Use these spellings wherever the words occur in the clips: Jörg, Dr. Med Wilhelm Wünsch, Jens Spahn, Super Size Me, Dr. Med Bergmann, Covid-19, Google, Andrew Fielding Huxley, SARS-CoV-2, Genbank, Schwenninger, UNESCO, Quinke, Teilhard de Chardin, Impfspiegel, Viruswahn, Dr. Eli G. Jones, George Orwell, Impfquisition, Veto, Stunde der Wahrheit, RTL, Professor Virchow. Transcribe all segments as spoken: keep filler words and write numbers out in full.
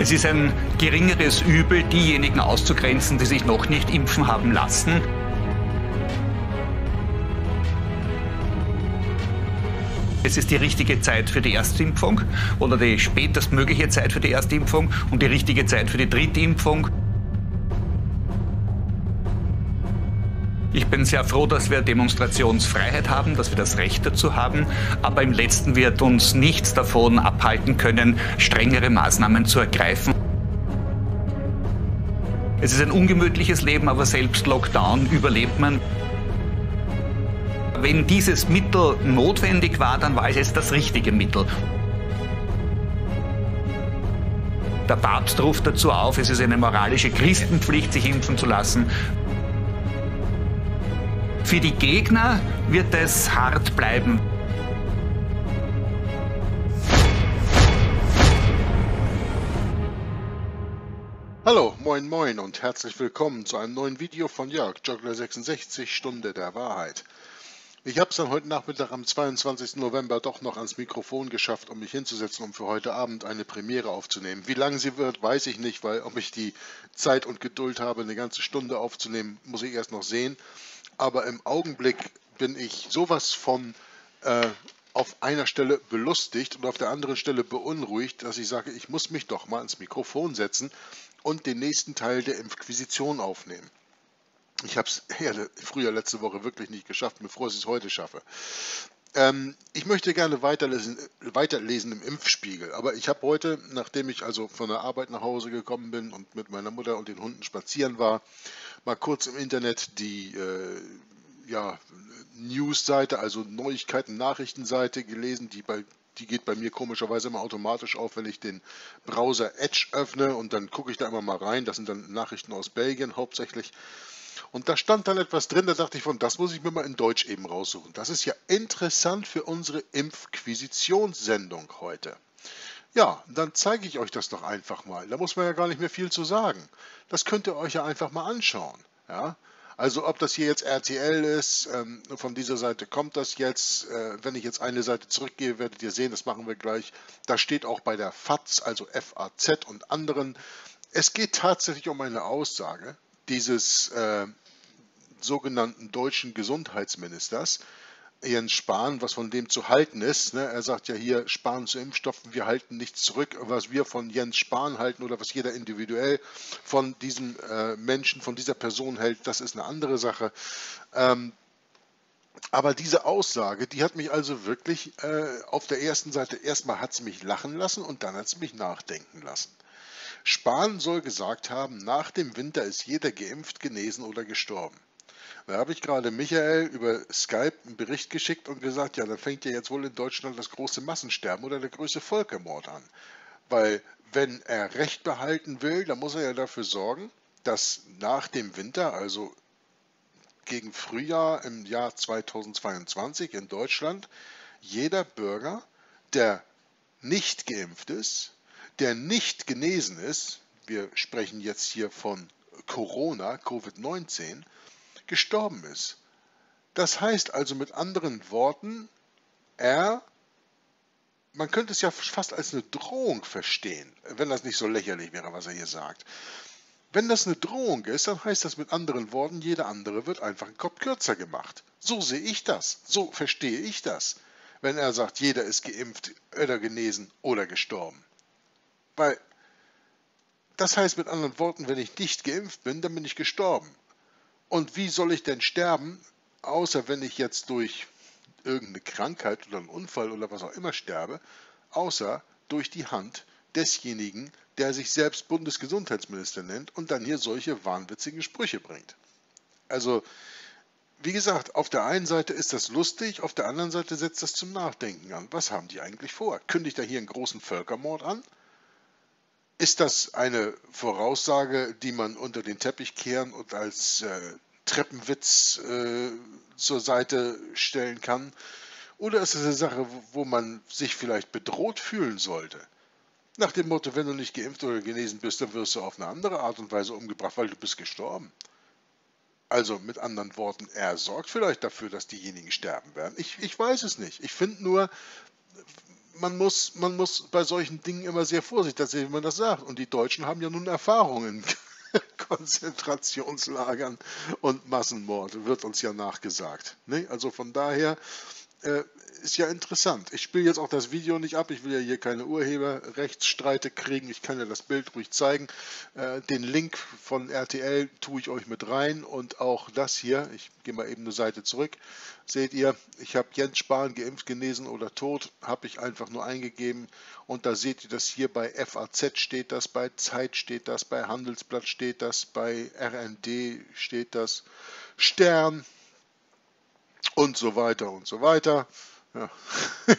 Es ist ein geringeres Übel, diejenigen auszugrenzen, die sich noch nicht impfen haben lassen. Es ist die richtige Zeit für die Erstimpfung oder die spätestmögliche Zeit für die Erstimpfung und die richtige Zeit für die Drittimpfung. Ich bin sehr froh, dass wir Demonstrationsfreiheit haben, dass wir das Recht dazu haben. Aber im Letzten wird uns nichts davon abhalten können, strengere Maßnahmen zu ergreifen. Es ist ein ungemütliches Leben, aber selbst Lockdown überlebt man. Wenn dieses Mittel notwendig war, dann war es jetzt das richtige Mittel. Der Papst ruft dazu auf, es ist eine moralische Christenpflicht, sich impfen zu lassen. Für die Gegner wird es hart bleiben. Hallo, moin moin und herzlich willkommen zu einem neuen Video von Jörg, Joggler sechsundsechzig, Stunde der Wahrheit. Ich habe es dann heute Nachmittag am zweiundzwanzigsten November doch noch ans Mikrofon geschafft, um mich hinzusetzen, um für heute Abend eine Premiere aufzunehmen. Wie lang sie wird, weiß ich nicht, weil ob ich die Zeit und Geduld habe, eine ganze Stunde aufzunehmen, muss ich erst noch sehen. Aber im Augenblick bin ich sowas von äh, auf einer Stelle belustigt und auf der anderen Stelle beunruhigt, dass ich sage, ich muss mich doch mal ans Mikrofon setzen und den nächsten Teil der Impfquisition aufnehmen. Ich habe es ja, früher letzte Woche wirklich nicht geschafft, bevor ich es heute schaffe. Ähm, ich möchte gerne weiterlesen, weiterlesen im Impfspiegel, aber ich habe heute, nachdem ich also von der Arbeit nach Hause gekommen bin und mit meiner Mutter und den Hunden spazieren war, mal kurz im Internet die äh, ja, News-Seite, also Neuigkeiten, Nachrichtenseite gelesen, die bei Die geht bei mir komischerweise immer automatisch auf, wenn ich den Browser Edge öffne und dann gucke ich da immer mal rein. Das sind dann Nachrichten aus Belgien hauptsächlich. Und da stand dann etwas drin, da dachte ich von, das muss ich mir mal in Deutsch eben raussuchen. Das ist ja interessant für unsere Impfquisitionssendung heute. Ja, dann zeige ich euch das doch einfach mal. Da muss man ja gar nicht mehr viel zu sagen. Das könnt ihr euch ja einfach mal anschauen. Ja. Also ob das hier jetzt R T L ist, ähm, von dieser Seite kommt das jetzt. Äh, wenn ich jetzt eine Seite zurückgehe, werdet ihr sehen, das machen wir gleich. Da steht auch bei der F A Z, also F A Z und anderen. Es geht tatsächlich um eine Aussage dieses äh, sogenannten deutschen Gesundheitsministers, Jens Spahn, was von dem zu halten ist. Ne? Er sagt ja hier, Spahn zu Impfstoffen, wir halten nichts zurück. Was wir von Jens Spahn halten oder was jeder individuell von diesem äh, Menschen, von dieser Person hält, das ist eine andere Sache. Ähm, aber diese Aussage, die hat mich also wirklich äh, auf der ersten Seite, erstmal hat sie mich lachen lassen und dann hat sie mich nachdenken lassen. Spahn soll gesagt haben, nach dem Winter ist jeder geimpft, genesen oder gestorben. Da habe ich gerade Michael über Skype einen Bericht geschickt und gesagt, ja, dann fängt ja jetzt wohl in Deutschland das große Massensterben oder der größte Völkermord an. Weil wenn er Recht behalten will, dann muss er ja dafür sorgen, dass nach dem Winter, also gegen Frühjahr im Jahr zweitausendzweiundzwanzig in Deutschland, jeder Bürger, der nicht geimpft ist, der nicht genesen ist, wir sprechen jetzt hier von Corona, Covid neunzehn, gestorben ist. Das heißt also mit anderen Worten, er, man könnte es ja fast als eine Drohung verstehen, wenn das nicht so lächerlich wäre, was er hier sagt. Wenn das eine Drohung ist, dann heißt das mit anderen Worten, jeder andere wird einfach einen Kopf kürzer gemacht. So sehe ich das, so verstehe ich das, wenn er sagt, jeder ist geimpft oder genesen oder gestorben. Weil, das heißt mit anderen Worten, wenn ich nicht geimpft bin, dann bin ich gestorben. Und wie soll ich denn sterben, außer wenn ich jetzt durch irgendeine Krankheit oder einen Unfall oder was auch immer sterbe, außer durch die Hand desjenigen, der sich selbst Bundesgesundheitsminister nennt und dann hier solche wahnwitzigen Sprüche bringt. Also, wie gesagt, auf der einen Seite ist das lustig, auf der anderen Seite setzt das zum Nachdenken an. Was haben die eigentlich vor? Kündigt er hier einen großen Völkermord an? Ist das eine Voraussage, die man unter den Teppich kehren und als äh, Treppenwitz äh, zur Seite stellen kann? Oder ist es eine Sache, wo man sich vielleicht bedroht fühlen sollte? Nach dem Motto, wenn du nicht geimpft oder genesen bist, dann wirst du auf eine andere Art und Weise umgebracht, weil du bist gestorben. Also mit anderen Worten, er sorgt vielleicht dafür, dass diejenigen sterben werden. Ich, ich weiß es nicht. Ich finde nur... man muss, man muss bei solchen Dingen immer sehr vorsichtig sein, wie man das sagt. Und die Deutschen haben ja nun Erfahrungen in Konzentrationslagern und Massenmord, wird uns ja nachgesagt. Ne? Also von daher äh, ist ja interessant. Ich spiele jetzt auch das Video nicht ab. Ich will ja hier keine Urheberrechtsstreite kriegen. Ich kann ja das Bild ruhig zeigen. Äh, den Link von R T L tue ich euch mit rein. Und auch das hier, ich gehe mal eben eine Seite zurück, seht ihr, ich habe Jens Spahn geimpft, genesen oder tot, habe ich einfach nur eingegeben. Und da seht ihr das hier, bei F A Z steht das, bei Zeit steht das, bei Handelsblatt steht das, bei R N D steht das, Stern und so weiter und so weiter. Ja.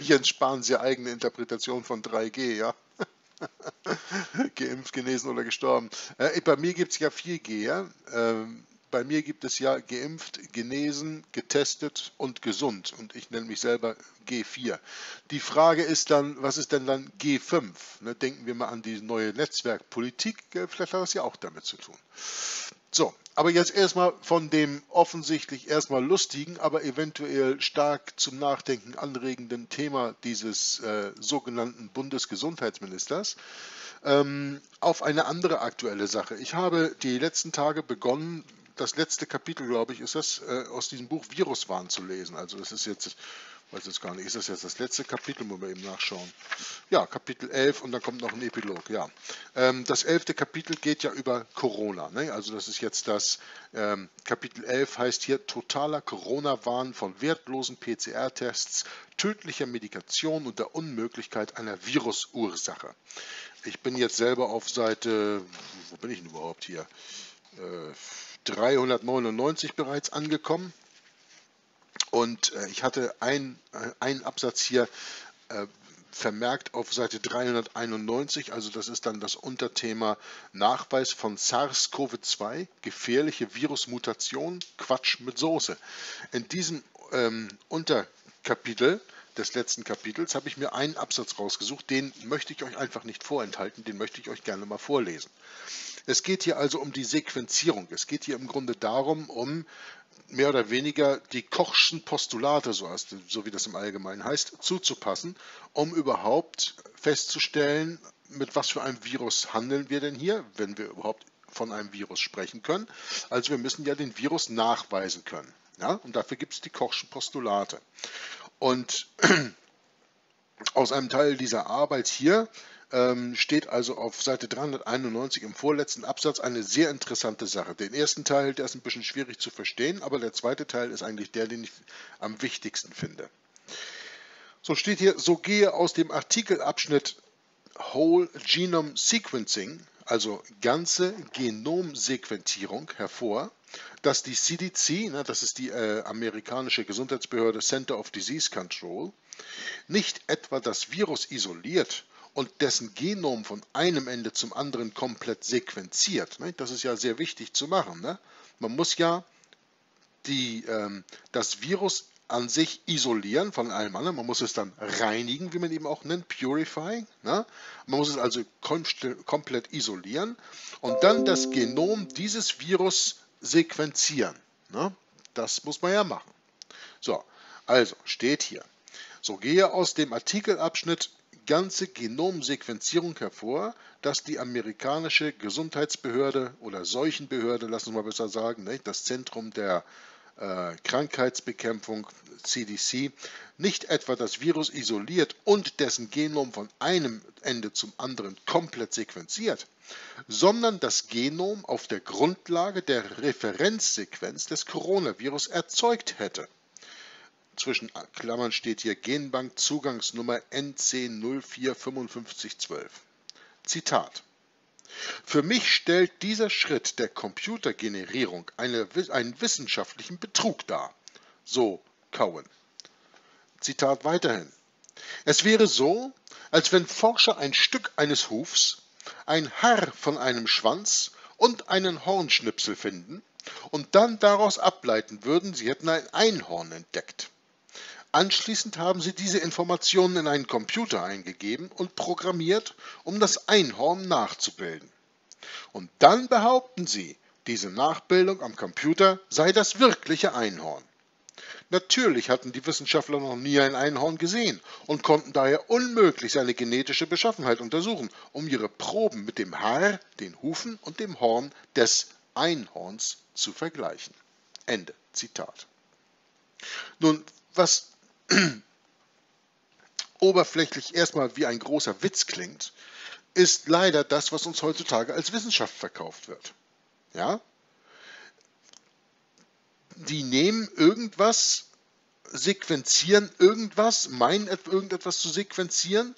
Jens Spahn, seine eigene Interpretation von drei G, ja. Geimpft, genesen oder gestorben. Äh, bei mir gibt es ja vier G, ja. Ähm, bei mir gibt es ja geimpft, genesen, getestet und gesund. Und ich nenne mich selber G vier. Die Frage ist dann, was ist denn dann G fünf? Ne, denken wir mal an die neue Netzwerkpolitik. Vielleicht hat das ja auch damit zu tun. So, aber jetzt erstmal von dem offensichtlich erstmal lustigen, aber eventuell stark zum Nachdenken anregenden Thema dieses äh, sogenannten Bundesgesundheitsministers ähm, auf eine andere aktuelle Sache. Ich habe die letzten Tage begonnen, das letzte Kapitel, glaube ich, ist das, äh, aus diesem Buch Viruswahn zu lesen. Also das ist jetzt, weiß jetzt gar nicht, ist das jetzt das letzte Kapitel, muss man eben nachschauen. Ja, Kapitel elf und dann kommt noch ein Epilog, ja. Ähm, das elfte Kapitel geht ja über Corona, ne? Also das ist jetzt das, ähm, Kapitel elf heißt hier totaler Corona-Wahn von wertlosen P C R-Tests, tödlicher Medikation und der Unmöglichkeit einer Virusursache. Ich bin jetzt selber auf Seite, wo bin ich denn überhaupt hier? Äh, dreihundertneunundneunzig bereits angekommen und äh, ich hatte ein, äh, einen Absatz hier äh, vermerkt auf Seite dreihunderteinundneunzig, also das ist dann das Unterthema Nachweis von SARS-CoV zwei, gefährliche Virusmutation, Quatsch mit Soße. In diesem ähm, Unterkapitel des letzten Kapitels habe ich mir einen Absatz rausgesucht, den möchte ich euch einfach nicht vorenthalten, den möchte ich euch gerne mal vorlesen. Es geht hier also um die Sequenzierung, es geht hier im Grunde darum, um mehr oder weniger die Kochschen Postulate, so, heißt, so wie das im Allgemeinen heißt, zuzupassen, um überhaupt festzustellen, mit was für einem Virus handeln wir denn hier, wenn wir überhaupt von einem Virus sprechen können. Also wir müssen ja den Virus nachweisen können, ja? Und dafür gibt es die Kochschen Postulate. Und aus einem Teil dieser Arbeit hier ähm, steht also auf Seite dreihunderteinundneunzig im vorletzten Absatz eine sehr interessante Sache. Den ersten Teil, der ist ein bisschen schwierig zu verstehen, aber der zweite Teil ist eigentlich der, den ich am wichtigsten finde. So steht hier, so gehe aus dem Artikelabschnitt Whole Genome Sequencing, also ganze Genomsequentierung, hervor, dass die C D C, das ist die äh, amerikanische Gesundheitsbehörde Center of Disease Control, nicht etwa das Virus isoliert und dessen Genom von einem Ende zum anderen komplett sequenziert. Ne? Das ist ja sehr wichtig zu machen. Ne? Man muss ja die, ähm, das Virus an sich isolieren von allem anderen. Man muss es dann reinigen, wie man eben auch nennt, purifying. Ne? Man muss es also kom komplett isolieren und dann das Genom dieses Virus sequenzieren. Ne? Das muss man ja machen. So, also steht hier. So gehe aus dem Artikelabschnitt ganze Genomsequenzierung hervor, dass die amerikanische Gesundheitsbehörde oder Seuchenbehörde, lassen wir mal besser sagen, ne, das Zentrum der äh, Krankheitsbekämpfung C D C, nicht etwa das Virus isoliert und dessen Genom von einem Ende zum anderen komplett sequenziert, sondern das Genom auf der Grundlage der Referenzsequenz des Coronavirus erzeugt hätte. Zwischen Klammern steht hier Genbank Zugangsnummer N C null vier fünf fünf eins zwei. Zitat. Für mich stellt dieser Schritt der Computergenerierung eine, einen wissenschaftlichen Betrug dar. So Cowan. Zitat weiterhin. Es wäre so, als wenn Forscher ein Stück eines Hufs, ein Haar von einem Schwanz und einen Hornschnipsel finden und dann daraus ableiten würden, sie hätten ein Einhorn entdeckt. Anschließend haben sie diese Informationen in einen Computer eingegeben und programmiert, um das Einhorn nachzubilden. Und dann behaupten sie, diese Nachbildung am Computer sei das wirkliche Einhorn. Natürlich hatten die Wissenschaftler noch nie ein Einhorn gesehen und konnten daher unmöglich seine genetische Beschaffenheit untersuchen, um ihre Proben mit dem Haar, den Hufen und dem Horn des Einhorns zu vergleichen. Ende Zitat. Nun, was oberflächlich erstmal wie ein großer Witz klingt, ist leider das, was uns heutzutage als Wissenschaft verkauft wird. Ja? Die nehmen irgendwas, sequenzieren irgendwas, meinen irgendetwas zu sequenzieren,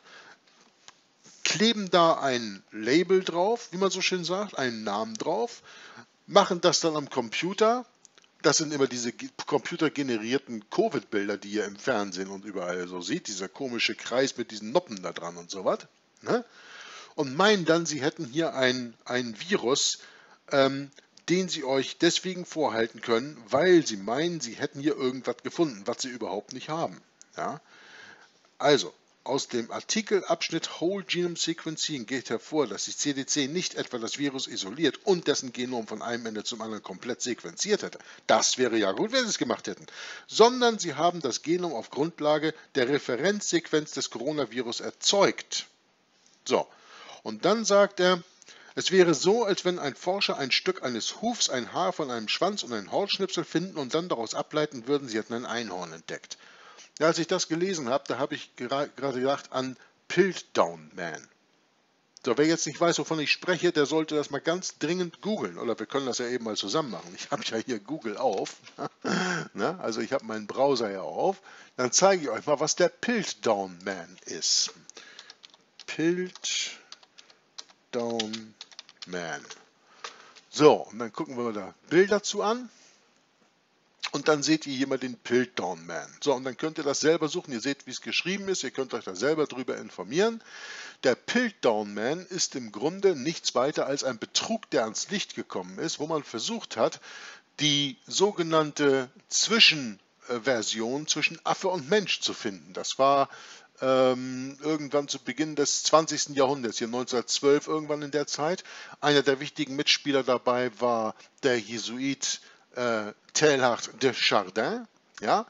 kleben da ein Label drauf, wie man so schön sagt, einen Namen drauf, machen das dann am Computer. Das sind immer diese computergenerierten Covid-Bilder, die ihr im Fernsehen und überall so seht, dieser komische Kreis mit diesen Noppen da dran und sowas. Ne? Und meinen dann, sie hätten hier ein, ein Virus, ähm, den sie euch deswegen vorhalten können, weil sie meinen, sie hätten hier irgendwas gefunden, was sie überhaupt nicht haben. Ja? Also, aus dem Artikelabschnitt Whole Genome Sequencing geht hervor, dass die C D C nicht etwa das Virus isoliert und dessen Genom von einem Ende zum anderen komplett sequenziert hätte. Das wäre ja gut, wenn sie es gemacht hätten. Sondern sie haben das Genom auf Grundlage der Referenzsequenz des Coronavirus erzeugt. So, und dann sagt er, es wäre so, als wenn ein Forscher ein Stück eines Hufs, ein Haar von einem Schwanz und ein Hornschnipsel finden und dann daraus ableiten würden, sie hätten ein Einhorn entdeckt. Ja, als ich das gelesen habe, da habe ich gerade gedacht an Piltdown Man. So, wer jetzt nicht weiß, wovon ich spreche, der sollte das mal ganz dringend googeln. Oder wir können das ja eben mal zusammen machen. Ich habe ja hier Google auf. Na, also ich habe meinen Browser ja auf. Dann zeige ich euch mal, was der Piltdown Man ist. Piltdown Man. So, und dann gucken wir mal da Bilder zu an. Und dann seht ihr hier mal den Piltdown Man. So, und dann könnt ihr das selber suchen. Ihr seht, wie es geschrieben ist. Ihr könnt euch da selber drüber informieren. Der Piltdown Man ist im Grunde nichts weiter als ein Betrug, der ans Licht gekommen ist, wo man versucht hat, die sogenannte Zwischenversion zwischen Affe und Mensch zu finden. Das war ähm, irgendwann zu Beginn des zwanzigsten Jahrhunderts, hier neunzehnhundertzwölf, irgendwann in der Zeit. Einer der wichtigen Mitspieler dabei war der Jesuit Äh, Teilhard de Chardin, ja,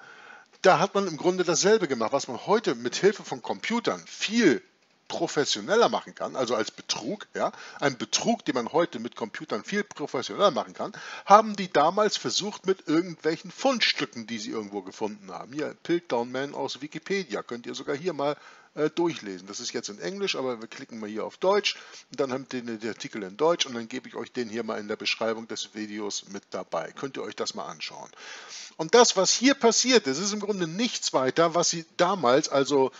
da hat man im Grunde dasselbe gemacht, was man heute mit Hilfe von Computern viel professioneller machen kann, also als Betrug, ja, ein Betrug, den man heute mit Computern viel professioneller machen kann, haben die damals versucht mit irgendwelchen Fundstücken, die sie irgendwo gefunden haben. Hier, Piltdown Man aus Wikipedia, könnt ihr sogar hier mal äh, durchlesen. Das ist jetzt in Englisch, aber wir klicken mal hier auf Deutsch, und dann haben wir den, den Artikel in Deutsch und dann gebe ich euch den hier mal in der Beschreibung des Videos mit dabei. Könnt ihr euch das mal anschauen. Und das, was hier passiert ist, ist im Grunde nichts weiter, was sie damals, also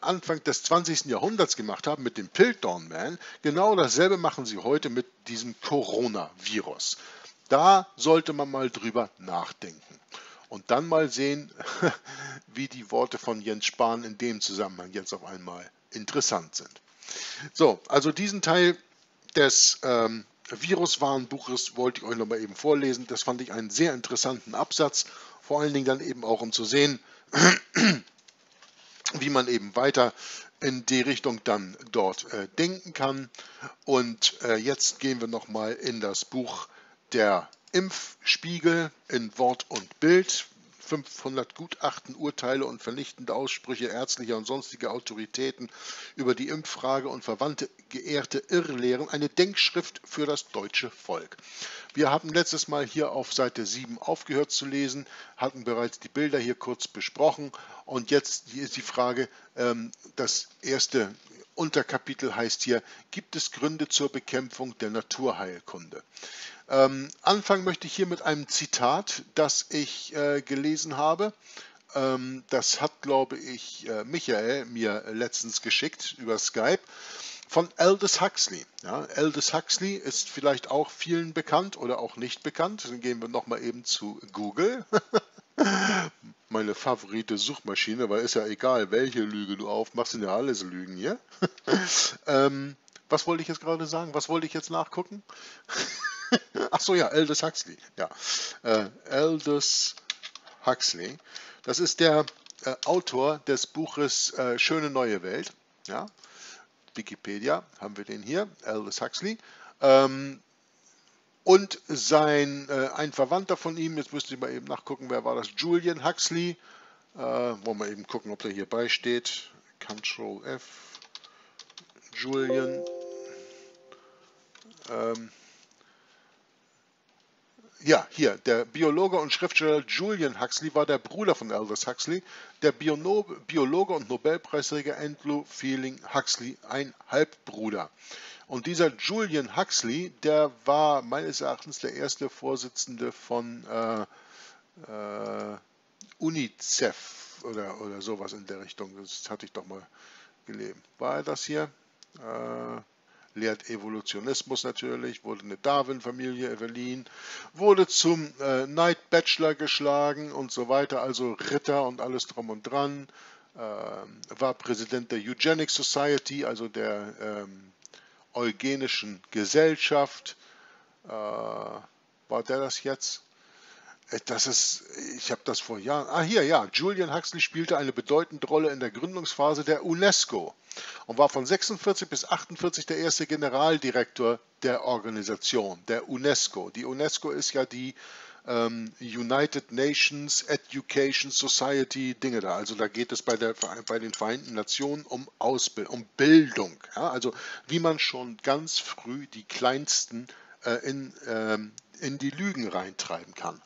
Anfang des zwanzigsten Jahrhunderts gemacht haben mit dem Piltdown Man, genau dasselbe machen sie heute mit diesem Coronavirus. Da sollte man mal drüber nachdenken und dann mal sehen, wie die Worte von Jens Spahn in dem Zusammenhang jetzt auf einmal interessant sind. So, also diesen Teil des ähm, Viruswahnbuches wollte ich euch nochmal eben vorlesen. Das fand ich einen sehr interessanten Absatz, vor allen Dingen dann eben auch, um zu sehen, wie man eben weiter in die Richtung dann dort äh, denken kann. Und äh, jetzt gehen wir nochmal in das Buch der Impfspiegel in Wort und Bild. fünfhundert Gutachten, Urteile und vernichtende Aussprüche ärztlicher und sonstiger Autoritäten über die Impffrage und verwandte geehrte Irrlehren, eine Denkschrift für das deutsche Volk. Wir haben letztes Mal hier auf Seite sieben aufgehört zu lesen, hatten bereits die Bilder hier kurz besprochen und jetzt hier ist die Frage, das erste Unterkapitel heißt hier, gibt es Gründe zur Bekämpfung der Naturheilkunde? Ähm, anfangen möchte ich hier mit einem Zitat, das ich äh, gelesen habe. Ähm, das hat, glaube ich, äh, Michael mir letztens geschickt über Skype von Aldous Huxley. Ja, Aldous Huxley ist vielleicht auch vielen bekannt oder auch nicht bekannt. Dann gehen wir nochmal eben zu Google. Meine favorite Suchmaschine, weil ist ja egal, welche Lüge du aufmachst, sind ja alles Lügen hier. ähm, was wollte ich jetzt gerade sagen? Was wollte ich jetzt nachgucken? Achso, ja, Aldous Huxley. Ja. Äh, Aldous Huxley. Das ist der äh, Autor des Buches äh, Schöne neue Welt. Ja. Wikipedia haben wir den hier, Aldous Huxley. Ähm, Und sein, äh, ein Verwandter von ihm, jetzt müsste ich mal eben nachgucken, wer war das? Julian Huxley. Äh, wollen wir eben gucken, ob der hier beisteht. Control F. Julian. Ähm. Ja, hier, der Biologe und Schriftsteller Julian Huxley war der Bruder von Aldous Huxley, der Bio- Biologe und Nobelpreisträger Andrew Fielding Huxley, ein Halbbruder. Und dieser Julian Huxley, der war meines Erachtens der erste Vorsitzende von äh, äh, UNICEF oder, oder sowas in der Richtung. Das hatte ich doch mal gelesen. War er das hier? Äh, lehrt Evolutionismus natürlich, wurde eine Darwin-Familie in Berlin, wurde zum äh, Knight Bachelor geschlagen und so weiter, also Ritter und alles drum und dran. Äh, war Präsident der Eugenic Society, also der ähm, eugenischen Gesellschaft. Äh, war der das jetzt? Das ist, ich habe das vor Jahren. Ah, hier, ja. Julian Huxley spielte eine bedeutende Rolle in der Gründungsphase der UNESCO und war von sechsundvierzig bis achtundvierzig der erste Generaldirektor der Organisation, der UNESCO. Die UNESCO ist ja die ähm, United Nations Education Society, Dinge da. Also da geht es bei, der, bei den Vereinten Nationen um Ausbildung, um Bildung. Ja? Also wie man schon ganz früh die Kleinsten äh, in, ähm, in die Lügen reintreiben kann.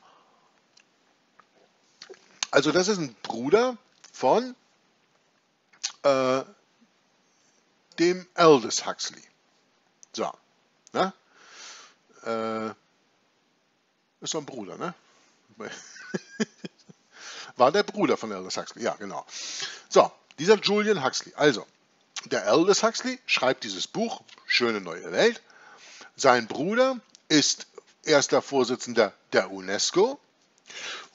Also das ist ein Bruder von äh, dem Aldous Huxley. So, ne? Äh, ist so ein Bruder, ne? War der Bruder von Aldous Huxley, ja genau. So, dieser Julian Huxley. Also, der Aldous Huxley schreibt dieses Buch, Schöne neue Welt. Sein Bruder ist erster Vorsitzender der UNESCO.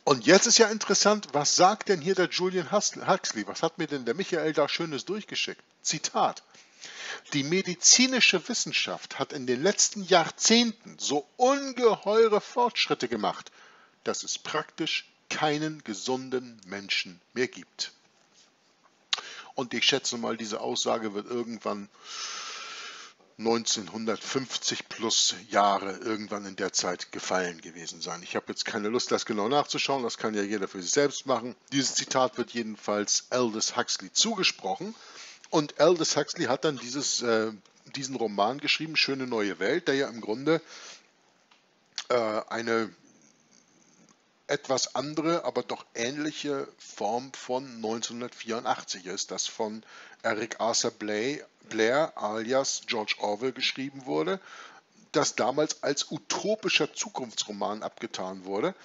Und jetzt ist ja interessant, was sagt denn hier der Julian Huxley? Was hat mir denn der Michael da Schönes durchgeschickt? Zitat: Die medizinische Wissenschaft hat in den letzten Jahrzehnten so ungeheure Fortschritte gemacht, dass es praktisch keinen gesunden Menschen mehr gibt. Und ich schätze mal, diese Aussage wird irgendwann neunzehnhundertfünfzig plus Jahre irgendwann in der Zeit gefallen gewesen sein. Ich habe jetzt keine Lust, das genau nachzuschauen. Das kann ja jeder für sich selbst machen. Dieses Zitat wird jedenfalls Aldous Huxley zugesprochen. Und Aldous Huxley hat dann dieses, äh, diesen Roman geschrieben, Schöne neue Welt, der ja im Grunde äh, eine etwas andere, aber doch ähnliche Form von neunzehnhundertvierundachtzig ist, das von Eric Arthur Blair, Blair alias George Orwell geschrieben wurde, das damals als utopischer Zukunftsroman abgetan wurde.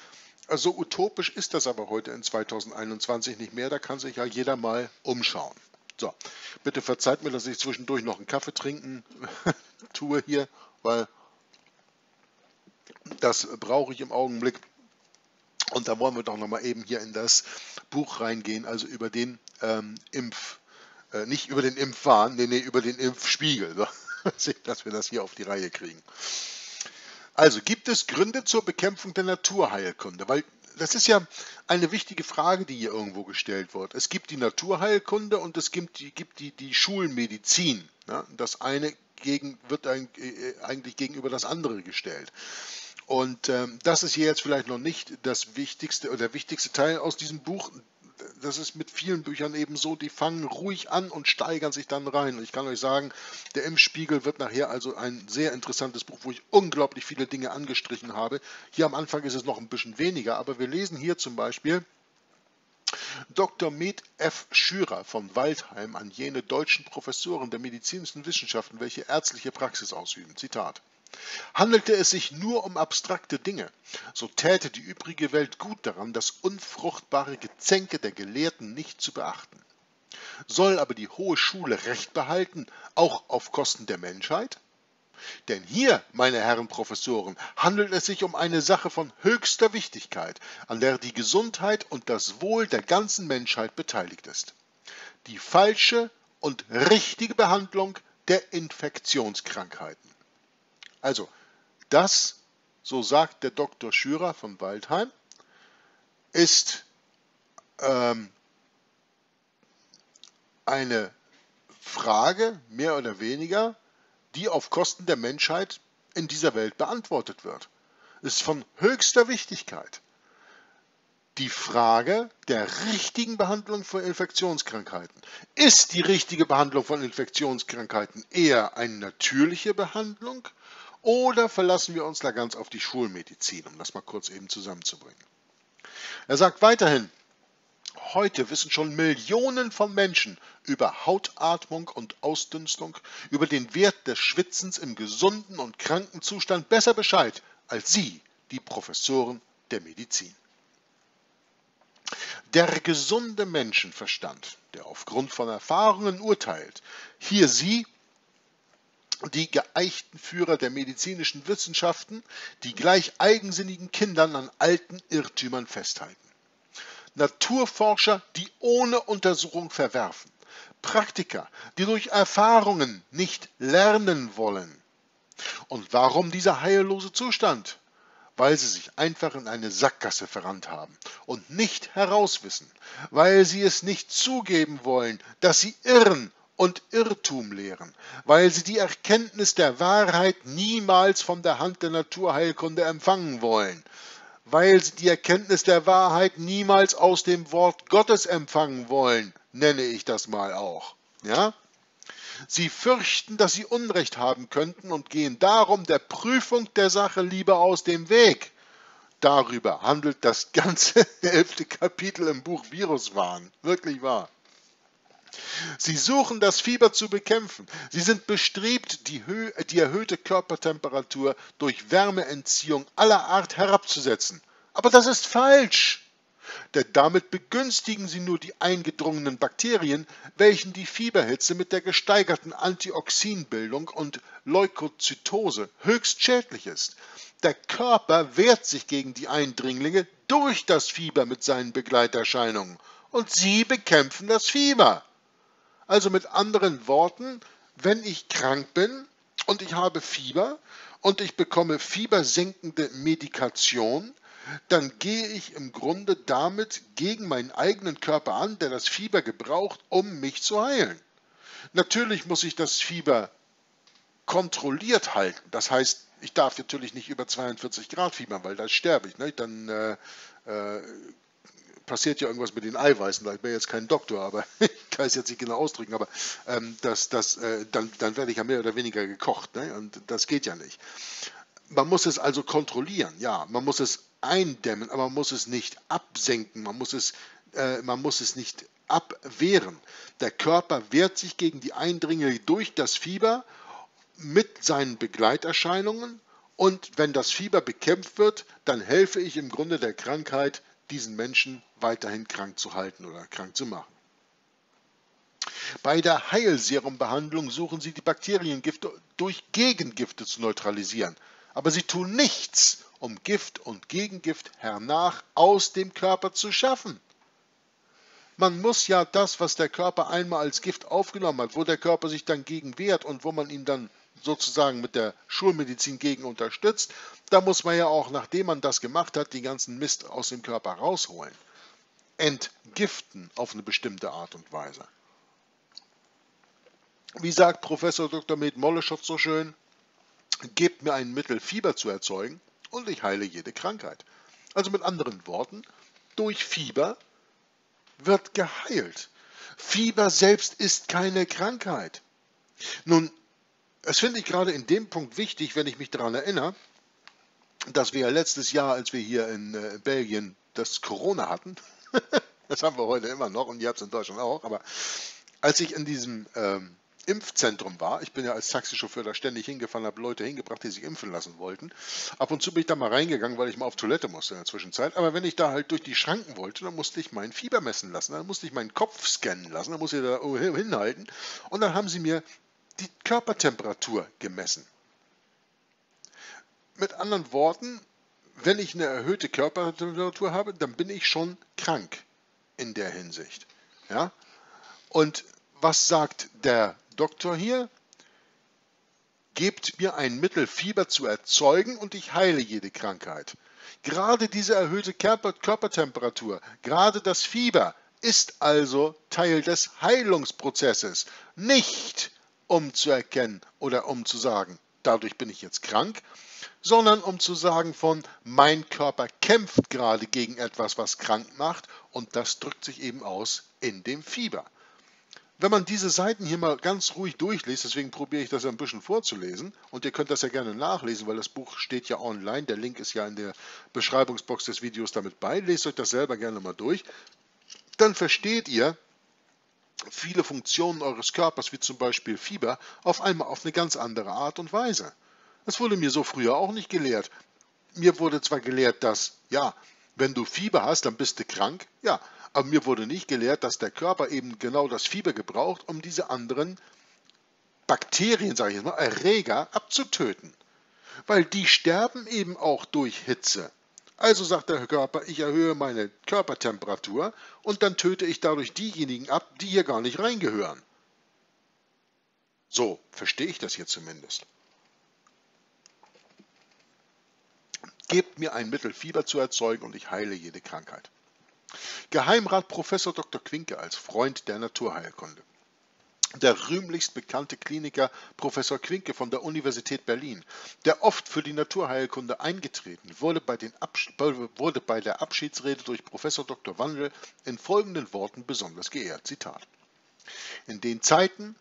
Also utopisch ist das aber heute in zweitausendeinundzwanzig nicht mehr, da kann sich ja jeder mal umschauen. So, bitte verzeiht mir, dass ich zwischendurch noch einen Kaffee trinken tue hier, weil das brauche ich im Augenblick. Und da wollen wir doch nochmal eben hier in das Buch reingehen, also über den ähm, Impf, äh, nicht über den Impfwahn, nee, nee, über den Impfspiegel, so, dass wir das hier auf die Reihe kriegen. Also, gibt es Gründe zur Bekämpfung der Naturheilkunde? Weil das ist ja eine wichtige Frage, die hier irgendwo gestellt wird. Es gibt die Naturheilkunde und es gibt die, gibt die, die Schulmedizin. Ja? Das eine gegen, wird eigentlich gegenüber das andere gestellt. Und ähm, das ist hier jetzt vielleicht noch nicht das wichtigste oder der wichtigste Teil aus diesem Buch. Das ist mit vielen Büchern eben so, die fangen ruhig an und steigern sich dann rein. Und ich kann euch sagen, der Impfspiegel wird nachher also ein sehr interessantes Buch, wo ich unglaublich viele Dinge angestrichen habe. Hier am Anfang ist es noch ein bisschen weniger, aber wir lesen hier zum Beispiel Doktor Med F. Schürer von Waldheim an jene deutschen Professoren der medizinischen Wissenschaften, welche ärztliche Praxis ausüben. Zitat: Handelte es sich nur um abstrakte Dinge, so täte die übrige Welt gut daran, das unfruchtbare Gezänke der Gelehrten nicht zu beachten. Soll aber die hohe Schule Recht behalten, auch auf Kosten der Menschheit? Denn hier, meine Herren Professoren, handelt es sich um eine Sache von höchster Wichtigkeit, an der die Gesundheit und das Wohl der ganzen Menschheit beteiligt ist. Die falsche und richtige Behandlung der Infektionskrankheiten. Also, das, so sagt der Doktor Schürer von Waldheim, ist ähm, eine Frage, mehr oder weniger, die auf Kosten der Menschheit in dieser Welt beantwortet wird, ist von höchster Wichtigkeit. Die Frage der richtigen Behandlung von Infektionskrankheiten. Ist die richtige Behandlung von Infektionskrankheiten eher eine natürliche Behandlung oder verlassen wir uns da ganz auf die Schulmedizin, um das mal kurz eben zusammenzubringen? Er sagt weiterhin, heute wissen schon Millionen von Menschen über Hautatmung und Ausdünstung, über den Wert des Schwitzens im gesunden und kranken Zustand besser Bescheid als Sie, die Professoren der Medizin. Der gesunde Menschenverstand, der aufgrund von Erfahrungen urteilt, hier Sie, die geeichten Führer der medizinischen Wissenschaften, die gleich eigensinnigen Kindern an alten Irrtümern festhalten. Naturforscher, die ohne Untersuchung verwerfen. Praktiker, die durch Erfahrungen nicht lernen wollen. Und warum dieser heillose Zustand? Weil sie sich einfach in eine Sackgasse verrannt haben und nicht herauswissen, weil sie es nicht zugeben wollen, dass sie irren und Irrtum lehren, weil sie die Erkenntnis der Wahrheit niemals von der Hand der Naturheilkunde empfangen wollen, weil sie die Erkenntnis der Wahrheit niemals aus dem Wort Gottes empfangen wollen, nenne ich das mal auch. Ja? Sie fürchten, dass sie Unrecht haben könnten und gehen darum der Prüfung der Sache lieber aus dem Weg. Darüber handelt das ganze elfte Kapitel im Buch Viruswahn. Wirklich wahr. Sie suchen, das Fieber zu bekämpfen. Sie sind bestrebt, die, die erhöhte Körpertemperatur durch Wärmeentziehung aller Art herabzusetzen. Aber das ist falsch. Denn damit begünstigen sie nur die eingedrungenen Bakterien, welchen die Fieberhitze mit der gesteigerten Antioxinbildung und Leukozytose höchst schädlich ist. Der Körper wehrt sich gegen die Eindringlinge durch das Fieber mit seinen Begleiterscheinungen und sie bekämpfen das Fieber. Also mit anderen Worten, wenn ich krank bin und ich habe Fieber und ich bekomme fiebersenkende Medikation, dann gehe ich im Grunde damit gegen meinen eigenen Körper an, der das Fieber gebraucht, um mich zu heilen. Natürlich muss ich das Fieber kontrolliert halten. Das heißt, ich darf natürlich nicht über zweiundvierzig Grad fiebern, weil dann sterbe ich. Ne? Dann äh, äh, passiert ja irgendwas mit den Eiweißen. Ich bin jetzt kein Doktor, aber ich kann es jetzt nicht genau ausdrücken. Aber ähm, das, das, äh, dann, dann werde ich ja mehr oder weniger gekocht. Ne? Und das geht ja nicht. Man muss es also kontrollieren. Ja, man muss es eindämmen, aber man muss es nicht absenken, man muss es, äh, man muss es nicht abwehren. Der Körper wehrt sich gegen die Eindringlinge durch das Fieber mit seinen Begleiterscheinungen und wenn das Fieber bekämpft wird, dann helfe ich im Grunde der Krankheit, diesen Menschen weiterhin krank zu halten oder krank zu machen. Bei der Heilserumbehandlung suchen sie die Bakteriengifte durch Gegengifte zu neutralisieren, aber sie tun nichts, um Gift und Gegengift hernach aus dem Körper zu schaffen. Man muss ja das, was der Körper einmal als Gift aufgenommen hat, wo der Körper sich dann gegen wehrt und wo man ihn dann sozusagen mit der Schulmedizin gegen unterstützt, da muss man ja auch, nachdem man das gemacht hat, den ganzen Mist aus dem Körper rausholen. Entgiften auf eine bestimmte Art und Weise. Wie sagt Professor Doktor Med Molleschott so schön, gebt mir ein Mittel, Fieber zu erzeugen, und ich heile jede Krankheit. Also mit anderen Worten, durch Fieber wird geheilt. Fieber selbst ist keine Krankheit. Nun, es finde ich gerade in dem Punkt wichtig, wenn ich mich daran erinnere, dass wir letztes Jahr, als wir hier in Belgien das Corona hatten, das haben wir heute immer noch und ihr habt es in Deutschland auch, aber als ich in diesem ähm, Impfzentrum war. Ich bin ja als Taxichauffeur da ständig hingefahren, habe Leute hingebracht, die sich impfen lassen wollten. Ab und zu bin ich da mal reingegangen, weil ich mal auf Toilette musste in der Zwischenzeit. Aber wenn ich da halt durch die Schranken wollte, dann musste ich mein Fieber messen lassen, dann musste ich meinen Kopf scannen lassen, dann musste ich da hinhalten und dann haben sie mir die Körpertemperatur gemessen. Mit anderen Worten, wenn ich eine erhöhte Körpertemperatur habe, dann bin ich schon krank in der Hinsicht. Ja? Und was sagt der Doktor hier, gebt mir ein Mittel, Fieber zu erzeugen und ich heile jede Krankheit. Gerade diese erhöhte Körpertemperatur, gerade das Fieber ist also Teil des Heilungsprozesses, nicht um zu erkennen oder um zu sagen, dadurch bin ich jetzt krank, sondern um zu sagen von, mein Körper kämpft gerade gegen etwas, was krank macht, und das drückt sich eben aus in dem Fieber. Wenn man diese Seiten hier mal ganz ruhig durchliest, deswegen probiere ich das ein bisschen vorzulesen, und ihr könnt das ja gerne nachlesen, weil das Buch steht ja online, der Link ist ja in der Beschreibungsbox des Videos damit bei, lest euch das selber gerne mal durch, dann versteht ihr viele Funktionen eures Körpers, wie zum Beispiel Fieber, auf einmal auf eine ganz andere Art und Weise. Das wurde mir so früher auch nicht gelehrt. Mir wurde zwar gelehrt, dass, ja, wenn du Fieber hast, dann bist du krank, ja, aber mir wurde nicht gelehrt, dass der Körper eben genau das Fieber gebraucht, um diese anderen Bakterien, sage ich jetzt mal, Erreger abzutöten. Weil die sterben eben auch durch Hitze. Also sagt der Körper, ich erhöhe meine Körpertemperatur und dann töte ich dadurch diejenigen ab, die hier gar nicht reingehören. So verstehe ich das hier zumindest. Gebt mir ein Mittel, Fieber zu erzeugen, und ich heile jede Krankheit. Geheimrat Professor Doktor Quinke als Freund der Naturheilkunde. Der rühmlichst bekannte Kliniker Professor Quinke von der Universität Berlin, der oft für die Naturheilkunde eingetreten wurde, bei, den wurde bei der Abschiedsrede durch Professor Doktor Wandel in folgenden Worten besonders geehrt. Zitat. In den Zeiten,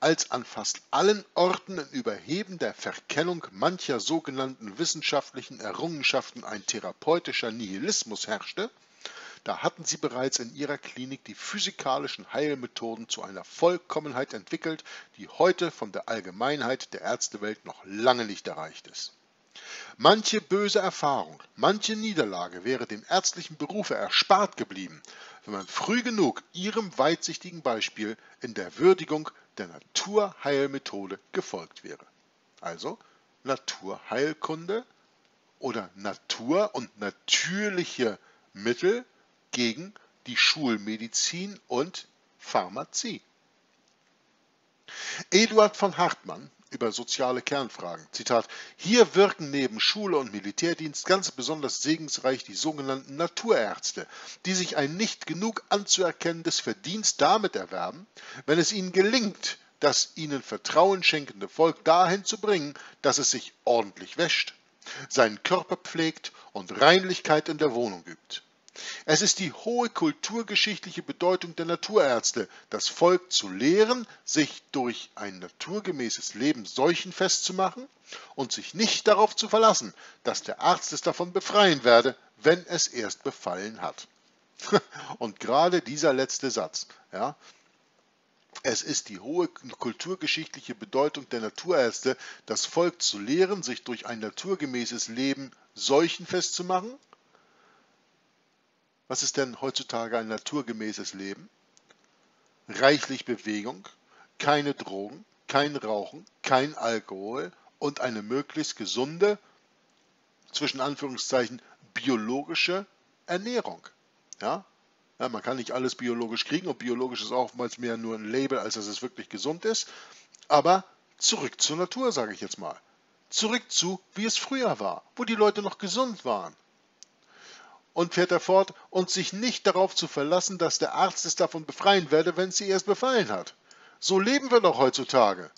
als an fast allen Orten in überhebender Verkennung mancher sogenannten wissenschaftlichen Errungenschaften ein therapeutischer Nihilismus herrschte, da hatten sie bereits in ihrer Klinik die physikalischen Heilmethoden zu einer Vollkommenheit entwickelt, die heute von der Allgemeinheit der Ärztewelt noch lange nicht erreicht ist. Manche böse Erfahrung, manche Niederlage wäre dem ärztlichen Berufe erspart geblieben, wenn man früh genug ihrem weitsichtigen Beispiel in der Würdigung der Naturheilmethode gefolgt wäre. Also Naturheilkunde oder Natur und natürliche Mittel gegen die Schulmedizin und Pharmazie. Eduard von Hartmann über soziale Kernfragen. Zitat, hier wirken neben Schule und Militärdienst ganz besonders segensreich die sogenannten Naturärzte, die sich ein nicht genug anzuerkennendes Verdienst damit erwerben, wenn es ihnen gelingt, das ihnen Vertrauen schenkende Volk dahin zu bringen, dass es sich ordentlich wäscht, seinen Körper pflegt und Reinlichkeit in der Wohnung übt. Es ist die hohe kulturgeschichtliche Bedeutung der Naturärzte, das Volk zu lehren, sich durch ein naturgemäßes Leben seuchenfest zu machen und sich nicht darauf zu verlassen, dass der Arzt es davon befreien werde, wenn es erst befallen hat. Und gerade dieser letzte Satz, ja, es ist die hohe kulturgeschichtliche Bedeutung der Naturärzte, das Volk zu lehren, sich durch ein naturgemäßes Leben seuchenfest zu machen. Was ist denn heutzutage ein naturgemäßes Leben? Reichlich Bewegung, keine Drogen, kein Rauchen, kein Alkohol und eine möglichst gesunde, zwischen Anführungszeichen, biologische Ernährung. Ja? Ja, man kann nicht alles biologisch kriegen, und biologisch ist oftmals mehr nur ein Label, als dass es wirklich gesund ist. Aber zurück zur Natur, sage ich jetzt mal. Zurück zu, wie es früher war, wo die Leute noch gesund waren. Und fährt er fort, und sich nicht darauf zu verlassen, dass der Arzt es davon befreien werde, wenn es sie erst befallen hat. So leben wir doch heutzutage.